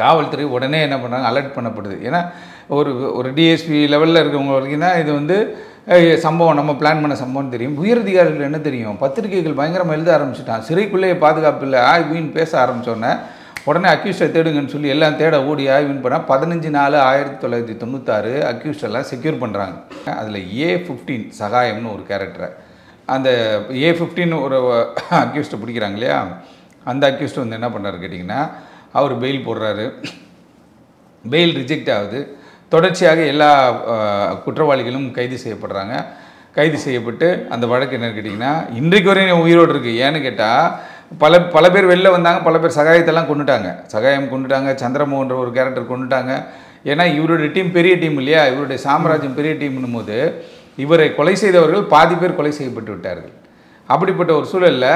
காவல்துறை உடனே என்ன பண்ணுறாங்க, அலர்ட் பண்ணப்படுது. ஏன்னா ஒரு டிஎஸ்பி லெவலில் இருக்கிறவங்க வரைக்கும் தான் இது வந்து சம்பவம், நம்ம பிளான் பண்ண சம்பவம்னு தெரியும். உயரதிகாரிகள் என்ன தெரியும், பத்திரிகைகள் பயங்கரமாக எழுத ஆரம்பிச்சுட்டான், சிறைக்குள்ளேயே பாதுகாப்பு இல்லை ஆய்வுன்னு பேச ஆரம்பித்தோன்னே உடனே அக்யூஸ்டை தேடுங்கன்னு சொல்லி எல்லாம் தேட ஓடி ஆய்வுன்னு பண்ணால் 15/4/1996 அக்யூஸ்டெல்லாம் செக்யூர் பண்ணுறாங்க. அதில் A15 சகாயம்னு ஒரு கேரக்டரை, அந்த A15 ஒரு அக்யூஸ்ட்டை பிடிக்கிறாங்க இல்லையா, அந்த அக்யூஸ்ட் வந்து என்ன பண்ணுறாரு கேட்டிங்கன்னா, அவர் பெயில் போடுறாரு, பெயில் ரிஜெக்ட் ஆகுது, தொடர்ச்சியாக எல்லா குற்றவாளிகளும் கைது செய்யப்படுறாங்க. கைது செய்யப்பட்டு அந்த வழக்கு என்னன்னு கேட்டிங்கன்னா, இன்றைக்கு வரையும் உயிரோடு இருக்குது. ஏன்னு கேட்டால் பல பேர் வெளில வந்தாங்க, பல பேர் சகாயத்தெல்லாம் கொண்டுட்டாங்க, சகாயம் கொண்டுட்டாங்க, சந்திரமோகன்ற ஒரு கேரக்டர் கொண்டுட்டாங்க. ஏன்னா இவருடைய டீம் பெரிய டீம் இல்லையா, இவருடைய சாம்ராஜ்யம் பெரிய டீம்னும் போது இவரை கொலை செய்தவர்கள் பாதி பேர் கொலை செய்யப்பட்டு விட்டார்கள். அப்படிப்பட்ட ஒரு சூழலில்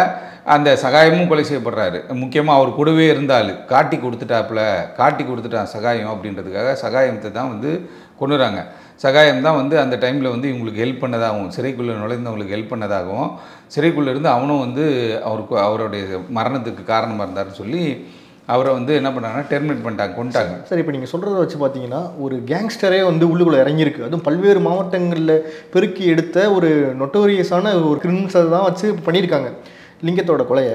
அந்த சகாயமும் கொலை செய்யப்படுறாரு. முக்கியமாக அவர் கூடவே இருந்தால் காட்டி கொடுத்துட்டான் சகாயம் அப்படின்றதுக்காக சகாயத்தை தான் வந்து கொண்டுறாங்க. சகாயம் தான் வந்து அந்த டைமில் வந்து இவங்களுக்கு ஹெல்ப் பண்ணதாகவும், சிறைக்குள்ளே நுழைந்தவங்களுக்கு ஹெல்ப் பண்ணதாகவும், சிறைக்குள்ளே இருந்து அவனும் வந்து அவருடைய மரணத்துக்கு காரணமாக இருந்தார்னு சொல்லி அவரை வந்து என்ன பண்ணாங்கன்னா டெர்மினேட் பண்ணிட்டாங்க, கொண்டாங்க. சரி, இப்போ நீங்கள் சொல்கிறத வச்சு பார்த்தீங்கன்னா ஒரு கேங்ஸ்டரே வந்து உள்ளுக்குள்ளே இறங்கியிருக்கு. அதுவும் பல்வேறு மாவட்டங்களில் பெருக்கி எடுத்த ஒரு நொட்டோரியஸான ஒரு கிரிமினல்ஸை தான் வச்சு பண்ணியிருக்காங்க லிங்கத்தோட கொலையை.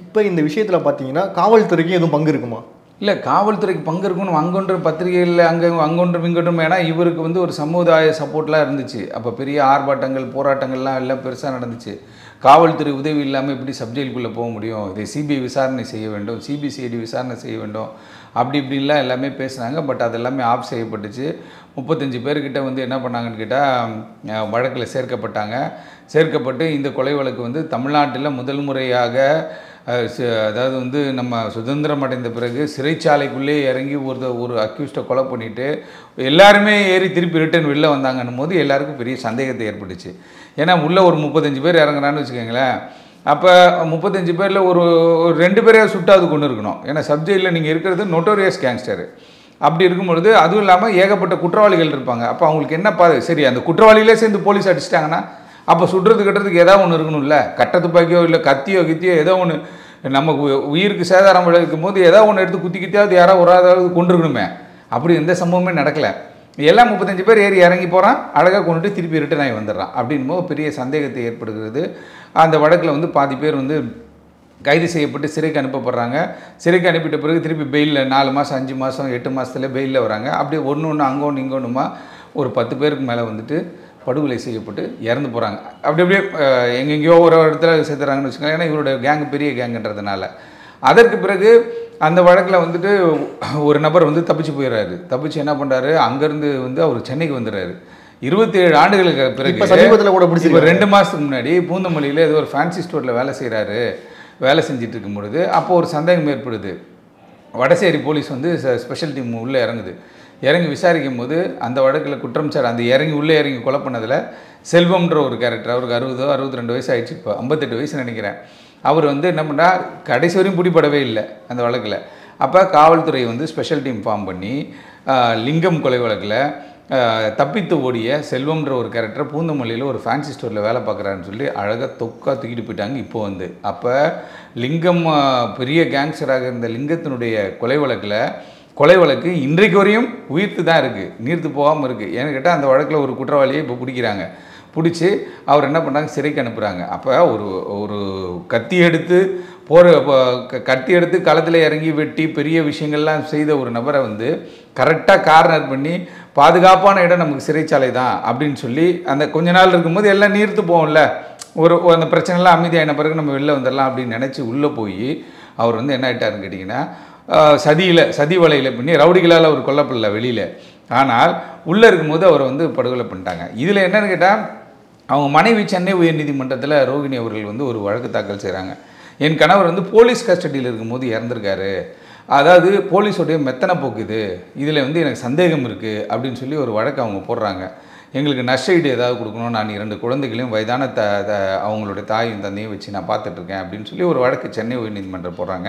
இப்போ இந்த விஷயத்தில் பார்த்தீங்கன்னா காவல்துறைக்கு எதுவும் பங்கு இருக்குமா? இல்லை, காவல்துறைக்கு பங்கு இருக்குன்னு அங்கொன்றும் பத்திரிகையில் அங்கொன்றும் இங்கொன்றும். ஏன்னா இவருக்கு வந்து ஒரு சமுதாய சப்போர்ட்லாம் இருந்துச்சு. அப்போ பெரிய ஆர்ப்பாட்டங்கள் போராட்டங்கள்லாம் எல்லாம் பெருசாக நடந்துச்சு. காவல்துறை உதவி இல்லாமல் எப்படி சப்ஜெக்டுக்குள்ளே போக முடியும், இதை சிபிஐ விசாரணை செய்ய வேண்டும், சிபிசிஐடி விசாரணை செய்ய வேண்டும் அப்படி இப்படின்லாம் எல்லாமே பேசுனாங்க. பட் அது எல்லாமே ஆஃப் செய்யப்பட்டுச்சு. 35 பேர்கிட்ட வந்து என்ன பண்ணாங்கன்னு கேட்டால் வழக்கில் சேர்க்கப்பட்டு இந்த கொலை வழக்கு வந்து தமிழ்நாட்டில் முதல் முறையாக, அதாவது வந்து நம்ம சுதந்திரம் அடைந்த பிறகு சிறைச்சாலைக்குள்ளே இறங்கி ஒரு அக்யூஸ்ட்டை கொலை பண்ணிவிட்டு எல்லாருமே ஏறி திருப்பி ரிட்டர்ன் வெளில வந்தாங்கன்னும் போது எல்லாருக்கும் பெரிய சந்தேகத்தை ஏற்பட்டுச்சு. ஏன்னா உள்ளே ஒரு 35 பேர் இறங்குறான்னு வச்சுக்கோங்களேன். அப்போ 35 பேரில் ஒரு 2 பேரையாக சுட்டாவது கொண்டு இருக்கணும். ஏன்னா சப்ஜெக்டில் நீங்கள் இருக்கிறது நொட்டோரியஸ் கேங்ஸ்டரு. அப்படி இருக்கும்பொழுது அதுவும் இல்லாமல் ஏகப்பட்ட குற்றவாளிகள் இருப்பாங்க. அப்போ அவங்களுக்கு என்ன சரி, அந்த குற்றவாளிகளே சேர்ந்து போலீஸ் அடிச்சிட்டாங்கன்னா அப்போ சுடுறது கட்டுறதுக்கு ஏதோ ஒன்று இருக்கணும்ல, கட்ட துப்பாக்கியோ இல்லை கத்தியோ கித்தியோ ஏதோ ஒன்று, நமக்கு உயிருக்கு சேதாரம் விளைவிக்கும் போது ஏதோ ஒன்று எடுத்து குத்தி கித்தியாவது யாரோ ஒரு அதாவது கொண்டுருக்கணுமே. அப்படி எந்த சம்பவமே நடக்கலை. எல்லாம் 35 பேர் ஏறி இறங்கி போகிறான், அழகாக கொண்டுட்டு திருப்பி ரிட்டர்ன் ஆகி வந்துடுறான். அப்படின்போது பெரிய சந்தேகத்தை ஏற்படுகிறது. அந்த வழக்கில் வந்து பாதி பேர் வந்து கைது செய்யப்பட்டு சிறைக்கு அனுப்பப்படுறாங்க. சிறைக்கு அனுப்பிட்ட பிறகு திருப்பி பெயிலில் 4 மாதம் 5 மாதம் 8 மாதத்துல பெயிலில் வராங்க. அப்படியே ஒன்று அங்கொன்று இங்கொன்றுமா ஒரு 10 பேருக்கு மேலே வந்துட்டு படுகொலை செய்யப்பட்டு இறந்து போகிறாங்க. அப்படி அப்படியே எங்கெங்கேயோ ஒரு இடத்துல சேர்த்துறாங்கன்னு வச்சுக்கோங்க. ஏன்னா இவருடைய கேங்கு பெரிய கேங்குன்றதுனால. அதற்கு பிறகு அந்த வழக்கில் வந்துட்டு ஒரு நபர் வந்து தப்பிச்சு போயிடுறாரு. தப்பிச்சு என்ன பண்ணுறாரு, அங்கேருந்து வந்து அவர் சென்னைக்கு வந்துடுறாரு. 27 ஆண்டுகளுக்கு பிறகு சமீபத்தில் கூட பிடிச்சி 2 மாதத்துக்கு முன்னாடி பூந்தமல்லியில் ஏதோ ஒரு ஃபேன்சி ஸ்டோரில் வேலை செய்கிறாரு. வேலை செஞ்சுட்டு இருக்கும் பொழுது அப்போது ஒரு சந்தேகம் ஏற்படுது. வடசேரி போலீஸ் வந்து ஸ்பெஷல் டீம் உள்ளே இறங்குது. இறங்கி விசாரிக்கும் போது அந்த வழக்கில் குற்றம் சார் அந்த உள்ளே இறங்கி கொலை பண்ணதில் செல்வம்ன்ற ஒரு கேரக்டர், அவருக்கு 62 வயசு ஆயிடுச்சு, இப்போ 58 வயசு நினைக்கிறேன். அவர் வந்து என்ன பண்ணால் கடைசி வரையும் பிடிபடவே இல்லை அந்த வழக்கில். அப்போ காவல்துறை வந்து ஸ்பெஷல் டீம் ஃபார்ம் பண்ணி லிங்கம் கொலை வழக்கில் தப்பித்து ஓடிய செல்வம்ன்ற ஒரு கேரக்டர் பூந்தமல்லியில் ஒரு ஃபேன்சி ஸ்டோரில் வேலை பார்க்குறாருன்னு சொல்லி அழகாக தொக்காக தூக்கிட்டு போயிட்டாங்க. இப்போ வந்து அப்போ லிங்கம் பெரிய கேங்ஸ்டராக இருந்த லிங்கத்தினுடைய கொலை வழக்கு இன்றைக்கு வரையும் உயிர்த்து தான் இருக்குது, நீர்த்து போகாமல் இருக்குது. ஏன்னு கேட்டால் அந்த வழக்கில் ஒரு குற்றவாளியை இப்போ பிடிக்கிறாங்க. பிடிச்சி அவர் என்ன பண்ணுறாங்க, சிறைக்கு அனுப்புகிறாங்க. அப்போ ஒரு கத்தி எடுத்து களத்தில் இறங்கி வெட்டி பெரிய விஷயங்கள்லாம் செய்த ஒரு நபரை வந்து கரெக்டாக கார்னர் பண்ணி பாதுகாப்பான இடம் நமக்கு சிறைச்சாலை தான் அப்படின்னு சொல்லி அந்த கொஞ்ச நாள் இருக்கும்போது எல்லாம் நீர்த்து போகும்ல, ஒரு அந்த பிரச்சனைலாம் அமைதியான பிறகு நம்ம வெளில வந்துடலாம் அப்படின்னு நினச்சி உள்ளே போய் அவர் வந்து என்ன ஆகிட்டாருன்னு கேட்டிங்கன்னா, சதி வலையில் பண்ணி ரவுடிகளால் அவர் கொல்லப்படல வெளியில், ஆனால் உள்ளே இருக்கும்போது அவரை வந்து படுகொலை பண்ணிட்டாங்க. இதில் என்னென்னு கேட்டால் அவங்க மனைவி சென்னை உயர்நீதிமன்றத்தில் ரோகிணி அவர்கள் வந்து ஒரு வழக்கு தாக்கல் செய்கிறாங்க. என் கணவர் வந்து போலீஸ் கஸ்டடியில் இருக்கும்போது இறந்துருக்காரு, அதாவது போலீஸோடைய மெத்தனை போக்குது, இதில் வந்து எனக்கு சந்தேகம் இருக்குது அப்படின்னு சொல்லி ஒரு வழக்கு அவங்க போடுறாங்க. எங்களுக்கு நஷ்டஈடு ஏதாவது கொடுக்கணும், நான் 2 குழந்தைகளையும் வயதான அவங்களுடைய தாயும் தந்தையும் வச்சு நான் பார்த்துட்ருக்கேன் அப்படின்னு சொல்லி ஒரு வழக்கு சென்னை உயர்நீதிமன்றம் போடுறாங்க.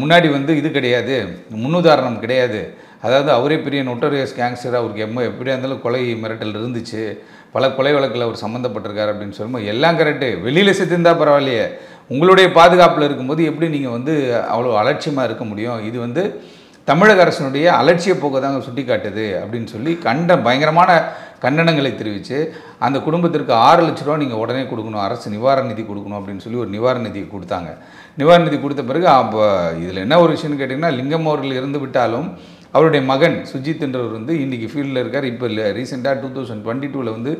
முன்னாடி வந்து இது கிடையாது, முன்னுதாரணம் கிடையாது. அதாவது அவரே பெரிய நோட்டோரியஸ் கேங்ஸ்டர், அவருக்கு எப்படியா இருந்தாலும் கொலை மிரட்டல் இருந்துச்சு, பல கொலை வழக்கில் அவர் சம்மந்தப்பட்டிருக்காரு அப்படின்னு சொல்லும்போது எல்லாம் கரெக்டு, வெளியில் செத்துருந்தா பரவாயில்லையே, உங்களுடைய பாதுகாப்பில் இருக்கும்போது எப்படி நீங்கள் வந்து அவ்வளோ அலட்சியமாக இருக்க முடியும், இது வந்து தமிழக அரசினுடைய அலட்சிய போக்கை தாங்க சுட்டி காட்டுது அப்படின்னு சொல்லி பயங்கரமான கண்டனங்களை தெரிவித்து அந்த குடும்பத்திற்கு 6 லட்ச ரூபா நீங்கள் உடனே கொடுக்கணும், அரசு நிவாரண நிதி கொடுக்கணும் அப்படின்னு சொல்லி ஒரு நிவாரண நிதி கொடுத்தாங்க. நிவாரண நிதி கொடுத்த பிறகு அப்போ இதில் என்ன ஒரு விஷயம்னு கேட்டிங்கன்னா, லிங்கம் அவர்கள் இருந்து விட்டாலும் அவருடைய மகன் சுஜித் என்றவர் வந்து இன்றைக்கி ஃபீல்டில் இருக்கார். இப்போ இல்லை, ரீசெண்டாக 2022 வந்து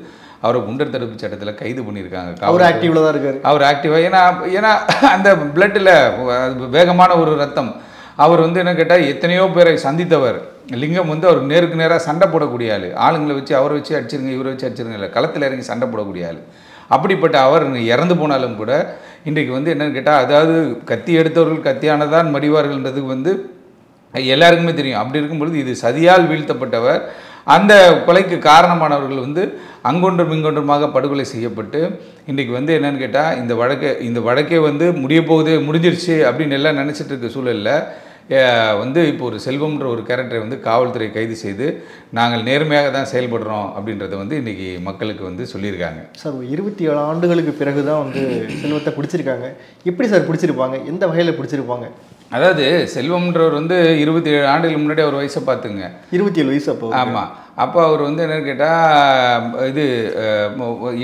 அவரை குண்டர் தடுப்பு சட்டத்தில் கைது பண்ணியிருக்காங்க. அவர் ஆக்டிவில் தான் இருக்கார். அவர் ஆக்டிவாக ஏன்னா அந்த பிளட்டில் வேகமான ஒரு ரத்தம். அவர் வந்து என்ன கேட்டால் எத்தனையோ பேரை சந்தித்தவர் லிங்கம் வந்து, அவர் நேருக்கு நேராக சண்டை போடக்கூடிய ஆள், ஆளுங்களை வச்சு அவரை வச்சு அடிச்சிருங்க இவரை வச்சு அடிச்சிருங்க இல்லை, களத்தில் இறங்கி சண்டை போடக்கூடிய ஆள். அப்படிப்பட்ட அவர் இறந்து போனாலும் கூட இன்றைக்கு வந்து என்னென்னு கேட்டால், அதாவது கத்தி எடுத்தவர்கள் கத்தியானதான் மடிவார்கள்ன்றதுக்கு வந்து எல்லாருக்குமே தெரியும். அப்படி இருக்கும்பொழுது இது சதியால் வீழ்த்தப்பட்டவர், அந்த கொலைக்கு காரணமானவர்கள் வந்து அங்கொன்றும் இங்கொன்றுமாக படுகொலை செய்யப்பட்டு இன்றைக்கி வந்து என்னென்னு கேட்டால் இந்த வழக்கே வந்து முடிஞ்சிருச்சு அப்படின்னு எல்லாம் நினச்சிட்டு இருக்க சூழலில் வந்து இப்போ ஒரு செல்வம்ன்ற ஒரு கேரக்டரை வந்து காவல்துறை கைது செய்து நாங்கள் நேர்மையாக தான் செயல்படுறோம் அப்படின்றத வந்து இன்றைக்கி மக்களுக்கு வந்து சொல்லியிருக்காங்க. சார் 27 ஆண்டுகளுக்கு பிறகு தான் வந்து செல்வத்தை பிடிச்சிருக்காங்க. எப்படி சார் பிடிச்சிருப்பாங்க, எந்த வகையில் பிடிச்சிருப்பாங்க? அதாவது செல்வம்ன்றவர் வந்து 27 ஆண்டுகள் முன்னாடி அவர் வயசை பார்த்துங்க, 27 வயசு அப்போ. ஆமாம், அப்போ அவர் வந்து என்னென்னு கேட்டால் இது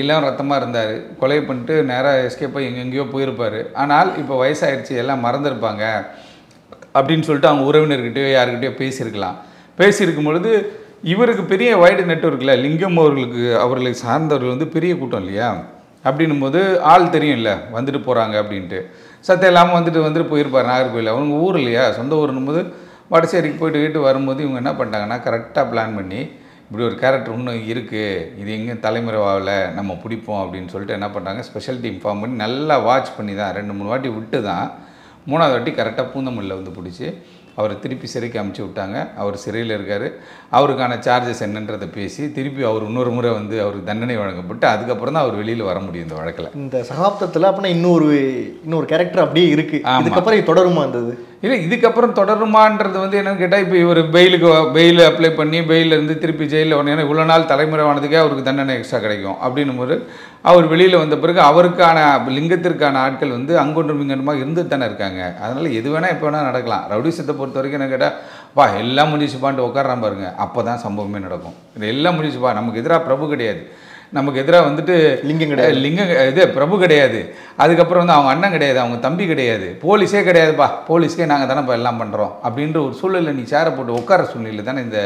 இளம் ரத்தமாக இருந்தார், கொலை பண்ணிட்டு நேராக எஸ்கேப்பாக எங்கெங்கேயோ போயிருப்பார். ஆனால் இப்போ வயசாகிடுச்சு, எல்லாம் மறந்துருப்பாங்க அப்படின்னு சொல்லிட்டு அவங்க உறவினர்கிட்டயோ யாருக்கிட்டையோ பேசியிருக்கும் பொழுது இவருக்கு பெரிய வைடு நெட்வொர்க்கில் லிங்கம் அவர்களை சார்ந்தவர்கள் வந்து பெரிய கூட்டம் இல்லையா, அப்படின்னும் போது ஆள் தெரியும் இல்லை, வந்துட்டு போகிறாங்க அப்படின்ட்டு சத்தம் இல்லாமல் வந்துட்டு போயிருப்பார் நாகர்கோவில். அவங்க ஊர் இல்லையா, சொந்த ஊருன்னும் போது வடசேரிக்கு போயிட்டு வரும்போது இவங்க என்ன பண்ணிட்டாங்கன்னா கரெக்டாக பிளான் பண்ணி இப்படி ஒரு கேரக்டர் இன்னும் இருக்குது, இது எங்கேயும் தலைமறைவாவில் நம்ம பிடிப்போம் அப்படின்னு சொல்லிட்டு என்ன பண்ணுறாங்க, ஸ்பெஷல் டீம் ஃபார்ம் பண்ணி நல்லா வாட்ச் பண்ணி தான் 2-3 வாட்டி விட்டு தான் 3ஆவது வாட்டி கரெக்டாக பூந்தமல்லியில் வந்து பிடிச்சி அவரை திருப்பி சிறைக்கு அமுச்சு விட்டாங்க. அவர் சிறையில் இருக்கார், அவருக்கான சார்ஜஸ் என்னன்றதை பேசி திருப்பி அவர் இன்னொரு முறை வந்து அவருக்கு தண்டனை வழங்கப்பட்டு அதுக்கப்புறம் தான் அவர் வெளியில் வர முடியும். இந்த வழக்கில் இந்த சகாப்தத்தில் அப்படின்னா இன்னொரு கேரக்டர் அப்படியே இருக்குது. அதுக்கப்புறம் தொடருமா இருந்தது இல்லை, இதுக்கப்புறம் தொடருமான்றது வந்து என்னென்னு கேட்டால், இப்போ இவர் பெயில் அப்ளை பண்ணி பெயிலேருந்து திருப்பி ஜெயிலில் ஒன்று, ஏன்னா இவ்வளோ நாள் தலைமறைவானதுக்கே அவருக்கு தண்டனை எக்ஸ்ட்ரா கிடைக்கும் அப்படின்னும் போது அவர் வெளியில் வந்த பிறகு அவருக்கான லிங்கத்திற்கான ஆட்கள் வந்து அங்கொன்றும் இங்கொன்றுமாக இருந்து தானே இருக்காங்க. அதனால் எது வேணால் எப்போ வேணால் நடக்கலாம். ரவுடிசத்தை பொறுத்த வரைக்கும் என்ன கேட்டால், வா எல்லாம் முடிச்சுப்பான்ட்டு உட்காராம பாருங்க, அப்போ தான் சம்பவமே நடக்கும். இது எல்லாம் முடிச்சுப்பா, நமக்கு எதிராக பிரபு கிடையாது, நமக்கு எதிராக வந்துட்டு லிங்கம் இது பிரபு கிடையாது, அதுக்கப்புறம் வந்து அவங்க அண்ணன் கிடையாது, அவங்க தம்பி கிடையாது, போலீஸே கிடையாதுப்பா, போலீஸ்க்கே நாங்கள் தானேப்பா எல்லாம் பண்ணுறோம் அப்படின்ற ஒரு சூழலில் நீ சேர போட்டு உட்கார சூழ்நிலையில் தானே இந்த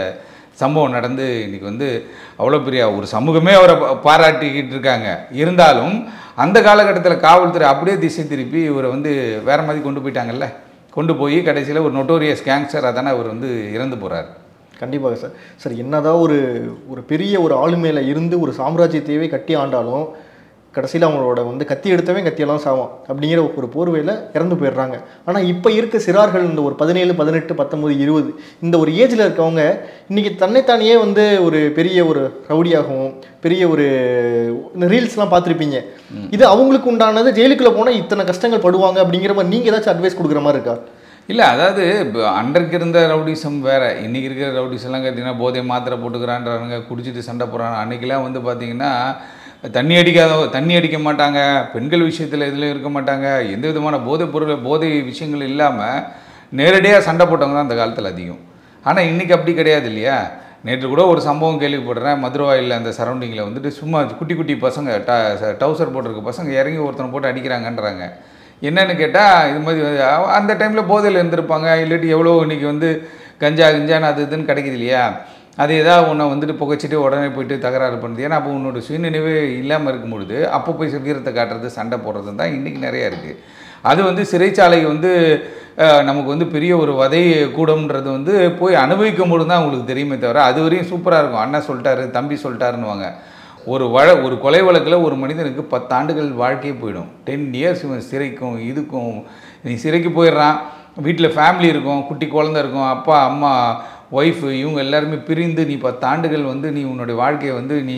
சம்பவம் நடந்து இன்றைக்கி வந்து அவ்வளோ பெரிய ஒரு சமூகமே அவரை பாராட்டிக்கிட்டு இருக்காங்க. இருந்தாலும் அந்த காலகட்டத்தில் காவல்துறை அப்படியே திசை திருப்பி இவரை வந்து வேறு மாதிரி கொண்டு போயிட்டாங்கல்ல, கொண்டு போய் கடைசியில் ஒரு நோட்டோரியஸ் கேங்ஸ்டராக தானே அவர் வந்து இறந்து போகிறார். கண்டிப்பாக சார். சார் என்னதான் ஒரு பெரிய ஒரு ஆளுமையில் இருந்து ஒரு சாம்ராஜ்யத்தையே கட்டி ஆண்டாலும் கடைசியில் அவங்களோட வந்து கத்தி எடுத்தவன் கத்தியெல்லாம் சாவான் அப்படிங்கிற ஒரு போர்வையில் இறந்து போயிடுறாங்க. ஆனால் இப்போ இருக்க சிறார்கள் இந்த ஒரு 17, 18, 19, 20 இந்த ஒரு ஏஜில் இருக்கவங்க இன்றைக்கி தன்னைத்தானே வந்து ஒரு பெரிய ஒரு ரவுடியாகவும் பெரிய ஒரு ரீல்ஸ்லாம் பார்த்துருப்பீங்க. இது அவங்களுக்கு உண்டானது, ஜெயிலுக்குள்ளே போனால் இத்தனை கஷ்டங்கள் படுவாங்க அப்படிங்கிற மாதிரி நீங்கள் ஏதாச்சும் அட்வைஸ் கொடுக்குற மாதிரி இருக்கா? இல்லை, அதாவது இப்போ அண்டருக்கு இருந்த ரவுடிசம் வேறு, இன்றைக்கி இருக்கிற ரவுடிசம்லாம் கேட்டிங்கன்னா போதை மாத்திரை போட்டுக்கிறான்றாங்க, குடிச்சிட்டு சண்டை போடுறாங்க. அன்றைக்கெலாம் வந்து பார்த்திங்கன்னா தண்ணி அடிக்க மாட்டாங்க, பெண்கள் விஷயத்தில் எதுலையும் இருக்க மாட்டாங்க, எந்த விதமான போதை விஷயங்கள் இல்லாமல் நேரடியாக சண்டை போட்டவங்க தான் அந்த காலத்தில் அதிகம். ஆனால் இன்றைக்கி அப்படி கிடையாது இல்லையா. நேற்று கூட ஒரு சம்பவம் கேள்விப்படுறேன், மதுரையில் அந்த சரௌண்டிங்கில் வந்துட்டு சும்மா குட்டி பசங்க டவுசர் போட்டிருக்க பசங்க இறங்கி ஒருத்தனை போட்டு அடிக்கிறாங்கன்றாங்க. என்னென்னு கேட்டால் இது மாதிரி அந்த டைமில் போதையில் இருந்திருப்பாங்க, இல்லாட்டி எவ்வளோ இன்றைக்கி வந்து கஞ்சான்னு அது இதுன்னு கிடைக்குது இல்லையா, அது ஏதாவது உன்னை வந்துட்டு புகைச்சிட்டு உடனே போய்ட்டு தகராறு பண்ணுது. ஏன்னா அப்போ உன்னோட சுயநினைவே இல்லாமல் இருக்கும்பொழுது அப்போ போய் சிகிரத்தை காட்டுறது சண்டை போடுறது தான் இன்றைக்கி நிறையா இருக்குது. அது வந்து சிறைச்சாலைக்கு வந்து நமக்கு வந்து பெரிய ஒரு வதை கூடம்ன்றது வந்து போய் அனுபவிக்கும் பொழுது தான் உங்களுக்கு தெரியுமே தவிர அது வரையும் சூப்பராக இருக்கும். அண்ணன் சொல்லிட்டாரு, தம்பி சொல்லிட்டாருன்னுவாங்க. ஒரு கொலை வழக்கில் ஒரு மனிதனுக்கு 10 ஆண்டுகள் வாழ்க்கையே போயிடும். 10 years இவன் சிறைக்கும் இதுக்கும். நீ சிறைக்கு போயிடுறான், வீட்டில் ஃபேமிலி இருக்கும், குட்டி குழந்த இருக்கும், அப்பா அம்மா ஒய்ஃபு இவங்க எல்லாருமே பிரிந்து நீ 10 ஆண்டுகள் வந்து நீ உன்னுடைய வாழ்க்கையை வந்து நீ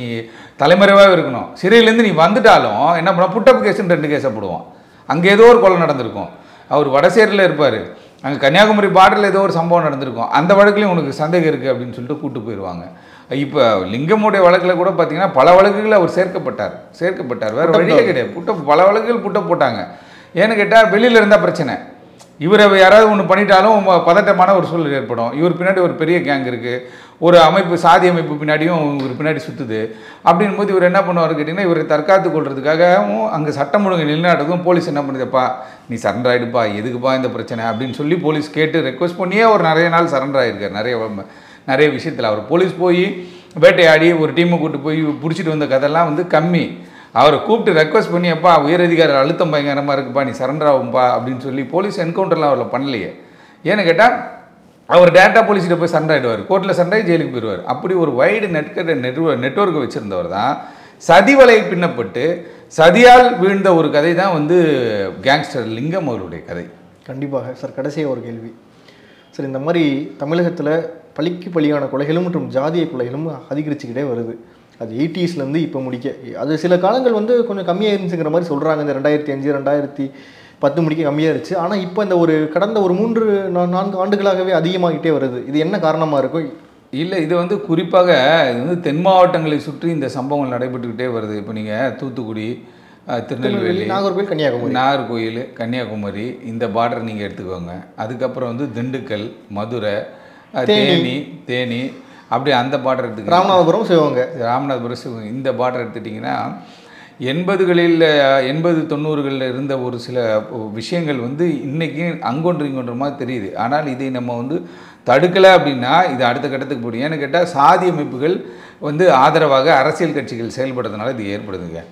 தலைமறைவாக இருக்கணும். சிறையிலேருந்து நீ வந்துட்டாலும் என்ன பண்ணால் புட்டப் கேஸுன்னு 2 கேஸை போடுவான். அங்கே ஏதோ ஒரு கொலை நடந்திருக்கும், அவர் வடசேரியில் இருப்பார், அங்கே கன்னியாகுமரி பார்டரில் ஏதோ ஒரு சம்பவம் நடந்திருக்கும், அந்த வழக்குலையும் உனக்கு சந்தேகம் இருக்குது அப்படின்னு சொல்லிட்டு கூப்பிட்டு போயிடுவாங்க. இப்போ லிங்கமுடைய வழக்கில் கூட பார்த்தீங்கன்னா பல வழக்குகளில் அவர் சேர்க்கப்பட்டார். வேறு வழியே கிடையாது, பல வழக்குகள் புட்டை போட்டாங்க. ஏன்னு கேட்டால் வெளியில் இருந்தால் பிரச்சனை, இவரை யாராவது ஒன்று பண்ணிட்டாலும் பதட்டமான ஒரு சூழல் ஏற்படும். இவர் பின்னாடி ஒரு பெரிய கேங் இருக்குது, ஒரு அமைப்பு, சாதி அமைப்பு பின்னாடியும் இவர் பின்னாடி சுற்றுது. அப்படின் போது இவர் என்ன பண்ணுவார் கேட்டிங்கன்னா, இவரை தற்காத்து கொள்றதுக்காகவும் அங்கே சட்டம் ஒழுங்கு நிலைநாட்டுக்கும் போலீஸ் என்ன பண்ணுதுப்பா, நீ சரண்டர் ஆகிடுப்பா, எதுக்குப்பா இந்த பிரச்சனை அப்படின்னு சொல்லி போலீஸ் கேட்டு ரெக்வஸ்ட் பண்ணியே அவர் நிறைய நாள் சரண்டர் ஆகிருக்கார். நிறைய விஷயத்தில் அவர் போலீஸ் போய் வேட்டையாடி ஒரு டீமை கூப்பிட்டு போய் பிடிச்சிட்டு வந்த கதையெல்லாம் வந்து கம்மி. அவரை கூப்பிட்டு ரெக்வஸ்ட் பண்ணி, அப்பா உயரதிகார அழுத்தம் பயங்கரமாக இருக்குப்பா, நீ சரண்டர் ஆகும்பா அப்படின்னு சொல்லி போலீஸ் என்கவுண்டர்லாம் அவரில் பண்ணலையே. ஏன்னு கேட்டால் அவர் டேரெக்டாக போலீஸ்கிட்ட போய் சண்டை ஆகிடுவார், கோர்ட்டில் சண்டை ஆகி ஜெயிலுக்கு போயிடுவார். அப்படி ஒரு வைடு நெட்வொர்க்கை வச்சுருந்தவர் தான். சதி வலை பின்னப்பட்டு சதியால் வீழ்ந்த ஒரு கதை தான் வந்து கேங்ஸ்டர் லிங்கம் அவருடைய கதை. கண்டிப்பாக சார். கடைசியாக ஒரு கேள்வி சார், இந்த மாதிரி தமிழகத்தில் பழிக்கு பழியான கொலைகளும் மற்றும் ஜாதிய கொலைகளும் அதிகரிச்சுக்கிட்டே வருது. அது 80s இப்போ முடிக்க, அது சில காலங்கள் வந்து கொஞ்சம் கம்மியாக இருந்துச்சுங்கிற மாதிரி சொல்கிறாங்க. இந்த 2005 2010 முடிக்க கம்மியாக இருந்துச்சு. ஆனால் இப்போ இந்த ஒரு கடந்த ஒரு 3-4 ஆண்டுகளாகவே அதிகமாகிட்டே வருது. இது என்ன காரணமாக இருக்கும்? இல்லை, இது வந்து குறிப்பாக இது வந்து தென் மாவட்டங்களை சுற்றி இந்த சம்பவங்கள் நடைபெற்றுக்கிட்டே வருது. இப்போ நீங்கள் தூத்துக்குடி, திருநெல்வேலி, நாகர்கோவில், கன்னியாகுமரி, கன்னியாகுமரி இந்த பார்டர் நீங்கள் எடுத்துக்கோங்க. அதுக்கப்புறம் வந்து திண்டுக்கல், மதுரை, தேனி அப்படி அந்த பார்டர் எடுத்துக்கிட்டு, ராமநாதபுரம் சிவகங்கை இந்த பார்டர் எடுத்துட்டிங்கன்னா 80s 90s இருந்த ஒரு சில விஷயங்கள் வந்து இன்றைக்கி அங்கொன்று இங்கொன்றமா தெரியுது. ஆனால் இதை நம்ம வந்து தடுக்கலை அப்படின்னா இது அடுத்த கட்டத்துக்கு போய்டும். ஏன்னு கேட்டால் சாதி அமைப்புகள் வந்து ஆதரவாக அரசியல் கட்சிகள் செயல்படுறதுனால இது ஏற்படுதுங்க.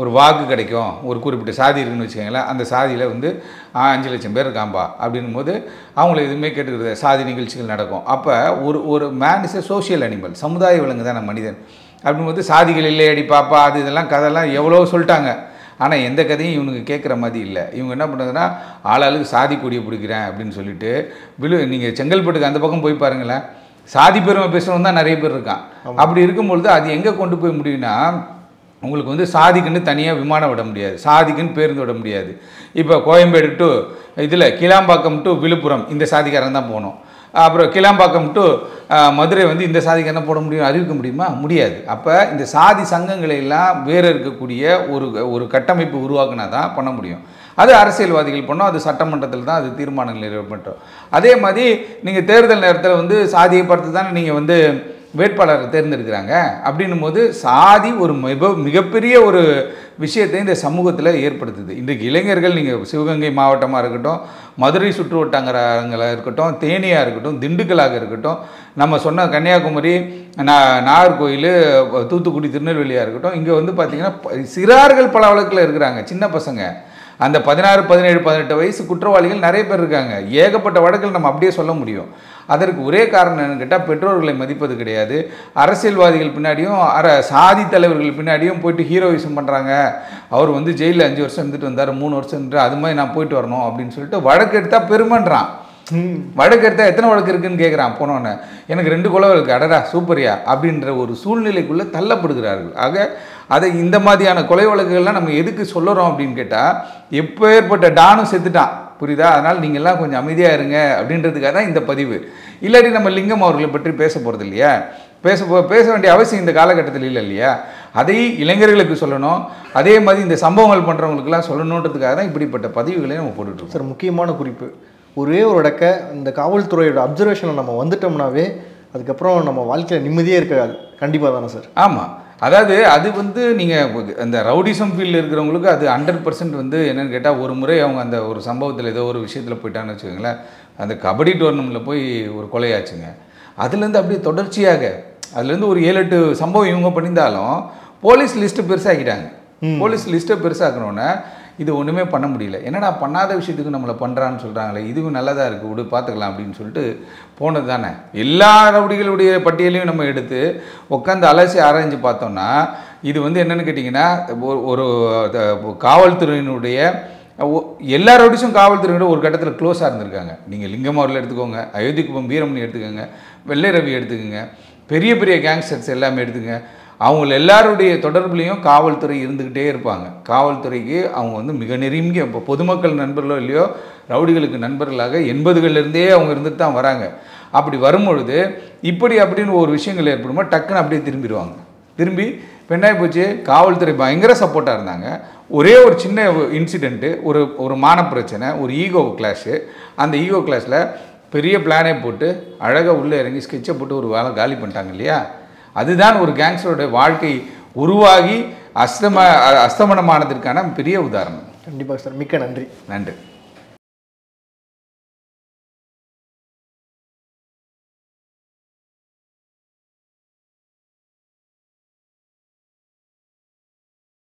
ஒரு வாக்கு கிடைக்கும், ஒரு குறிப்பிட்ட சாதி இருக்குன்னு வச்சுக்கோங்களேன், அந்த சாதியில் வந்து 5 லட்சம் பேர் இருக்காம்பா அப்படின் போது அவங்கள எதுவுமே கேட்டுக்கிறது, சாதி நிகழ்ச்சிகள் நடக்கும். அப்போ ஒரு man is a social animal, சமுதாய விலங்கு தான் மனிதன் அப்படின்போது சாதிகள் இல்லை அடி பாப்பா அது இதெல்லாம் கதைலாம் எவ்வளோ சொல்லிட்டாங்க. ஆனால் எந்த கதையும் இவனுக்கு கேட்குற மாதிரி இல்லை. இவங்க என்ன பண்ணுறதுன்னா ஆளாளுக்கு சாதி கொடியை பிடிக்கிறேன் அப்படின்னு சொல்லிட்டு நீங்கள் செங்கல்பட்டுக்கு அந்த பக்கம் போய் பாருங்களேன், சாதி பெருமை பேசுகிறவங்க தான் நிறைய பேர் இருக்கான். அப்படி இருக்கும்பொழுது அது எங்கே கொண்டு போய் முடியும்னா, உங்களுக்கு வந்து சாதிக்குன்னு தனியாக விமானம் விட முடியாது, சாதிக்குன்னு பேருந்து விட முடியாது. இப்போ கோயம்பேடு டு இதில் கீழம்பாக்கம் டு விழுப்புரம் இந்த சாதிக்காரன் தான் போகணும். அப்புறம் கீழம்பாக்கம் டு மதுரை வந்து இந்த சாதிக்காரன் போட முடியும், அறிவிக்க முடியுமா? முடியாது. அப்போ இந்த சாதி சங்கங்களையெல்லாம் வேறு இருக்கக்கூடிய ஒரு கட்டமைப்பு உருவாக்குனா தான் பண்ண முடியும். அது அரசியல்வாதிகள் பண்ணோம், அது சட்டமன்றத்தில் தான் அது தீர்மானங்கள் நிறைவேற்றோம். அதே மாதிரி நீங்கள் தேர்தல் நேரத்தில் வந்து சாதியை பார்த்து தானே நீங்கள் வந்து வேட்பாளரை தேர்ந்தெடுக்கிறாங்க. அப்படின்னும் போது சாதி ஒரு மிகப்பெரிய ஒரு விஷயத்தை இந்த சமூகத்தில் ஏற்படுத்துது. இன்றைக்கு இளைஞர்கள் நீங்கள் சிவகங்கை மாவட்டமாக இருக்கட்டும், மதுரை சுற்று வட்டாரங்களாக இருக்கட்டும், தேனியாக இருக்கட்டும், திண்டுக்கலாக இருக்கட்டும், நம்ம சொன்ன கன்னியாகுமரி, நாகர்கோவில், தூத்துக்குடி, திருநெல்வேலியாக இருக்கட்டும், இங்கே வந்து பார்த்திங்கன்னா சிறார்கள் பல வழக்கில் இருக்கிறாங்க. சின்ன பசங்க அந்த 16, 17, 18 வயசு குற்றவாளிகள் நிறைய பேர் இருக்காங்க. ஏகப்பட்ட வழக்குகள் நம்ம அப்படியே சொல்ல முடியும். அதற்கு ஒரே காரணம் என்னன்னு கேட்டால் பெற்றோர்களை மதிப்பது கிடையாது. அரசியல்வாதிகள் பின்னாடியும் சாதி தலைவர்கள் பின்னாடியும் போயிட்டு ஹீரோயிசம் பண்ணுறாங்க. அவர் வந்து ஜெயிலில் 5 வருஷம் இருந்துட்டு வந்தார், 3 வருஷம் இருந்துட்டு அது மாதிரி நான் போயிட்டு வரணும் அப்படின்னு சொல்லிட்டு வழக்கு எடுத்தால் பெருமன்றான். வழக்கு எடுத்தால் எத்தனை வழக்கு இருக்குன்னு கேட்குறான். போனோன்னு எனக்கு 2 கொலை இருக்குது, அடடா சூப்பரியா அப்படின்ற ஒரு சூழ்நிலைக்குள்ளே தள்ளப்படுகிறார்கள். ஆக அதை இந்த மாதிரியான கொலை வழக்குகள்லாம் நம்ம எதுக்கு சொல்லுறோம் அப்படின்னு கேட்டால், எப்போ ஏற்பட்ட டானும் செத்துட்டான், புரியுதா? அதனால் நீங்கள்லாம் கொஞ்சம் அமைதியாக இருங்க அப்படின்றதுக்காக தான் இந்த பதிவு. இல்லாட்டி நம்ம லிங்கம் அவர்களை பற்றி பேச போகிறது இல்லையா? பேச வேண்டிய அவசியம் இந்த காலகட்டத்தில் இல்லை இல்லையா? அதை இளைஞர்களுக்கு சொல்லணும், அதே மாதிரி இந்த சம்பவங்கள் பண்ணுறவங்களுக்குலாம் சொல்லணுன்றதுக்காக தான் இப்படிப்பட்ட பதிவுகளை நம்ம போட்டுட்ருக்கோம். சார், முக்கியமான குறிப்பு, ஒரே ஒரு இடக்க இந்த காவல்துறையோட அப்சர்வேஷனை நம்ம வந்துட்டோம்னாவே அதுக்கப்புறம் நம்ம வாழ்க்கையில் நிம்மதியே இருக்காது. கண்டிப்பாக தானே சார்? ஆமாம். அதாவது அது வந்து நீங்கள் அந்த ரவுடிசம் ஃபீல்டில் இருக்கிறவங்களுக்கு அது 100% வந்து என்னென்னு கேட்டால், ஒரு முறை அவங்க அந்த ஒரு சம்பவத்தில் ஏதோ ஒரு விஷயத்தில் போயிட்டான்னு வச்சுக்கோங்களேன், அந்த கபடி டோர்னமெண்ட்டில் போய் ஒரு கொலையாச்சுங்க, அதுலேருந்து அப்படியே தொடர்ச்சியாக அதுலேருந்து ஒரு 7-8 சம்பவம் இவங்க பண்ணியிருந்தாலும் போலீஸ் லிஸ்ட்டு பெருசாகிட்டாங்க. போலீஸ் லிஸ்ட்டை பெருசாக்கணுன்னா இது ஒன்றுமே பண்ண முடியல. என்னடா பண்ணாத விஷயத்துக்கு நம்மளை பண்ணுறான்னு சொல்கிறாங்களே, இதுவும் நல்லதாக இருக்குது விடு பார்த்துக்கலாம் அப்படின்னு சொல்லிட்டு போனது தானே. எல்லா ரவுடிகளுடைய பட்டியலையும் நம்ம எடுத்து உட்காந்து அலசி ஆராய்ஞ்சு பார்த்தோம்னா இது வந்து என்னென்னு கேட்டிங்கன்னா ஒரு காவல்துறையினுடைய எல்லா ரவுடிஸும் காவல்துறையோட ஒரு கட்டத்தில் க்ளோஸாக இருந்திருக்காங்க. நீங்கள் லிங்கமாரில் எடுத்துக்கோங்க, அயோத்திக்குப்பம் வீரமணி எடுத்துக்கோங்க, வெள்ளை ரவி எடுத்துக்கோங்க, பெரிய பெரிய கேங்ஸ்டர்ஸ் எல்லாமே எடுத்துங்க. அவங்க எல்லாருடைய தொடர்புலையும் காவல்துறை இருந்துக்கிட்டே இருப்பாங்க. காவல்துறைக்கு அவங்க வந்து மிக நெருங்கிய இப்போ பொதுமக்கள் நண்பர்களோ இல்லையோ ரவுடிகளுக்கு நண்பர்களாக 80களிலிருந்தே அவங்க இருந்துட்டு தான் வராங்க. அப்படி வரும்பொழுது இப்படி அப்படின்னு ஒரு விஷயங்கள் ஏற்படுமா டக்குன்னு அப்படியே திரும்பிடுவாங்க. திரும்பி பெண்ணாய் போச்சு. காவல்துறை பயங்கர சப்போர்ட்டாக இருந்தாங்க. ஒரே ஒரு சின்ன இன்சிடெண்ட்டு, ஒரு மான பிரச்சனை, ஒரு ஈகோ கிளாஷு. அந்த ஈகோ கிளாஷில் பெரிய பிளானே போட்டு அழகாக உள்ளே இறங்கி ஸ்கெட்சை போட்டு ஒரு வேலை காலி பண்ணிட்டாங்க இல்லையா. அதுதான் ஒரு கேங்ஸ்டரோட வாழ்க்கை உருவாகி அஸ்தமனமானதற்கான பெரிய உதாரணம். கண்டிப்பாக சார், மிக்க நன்றி. நன்றி.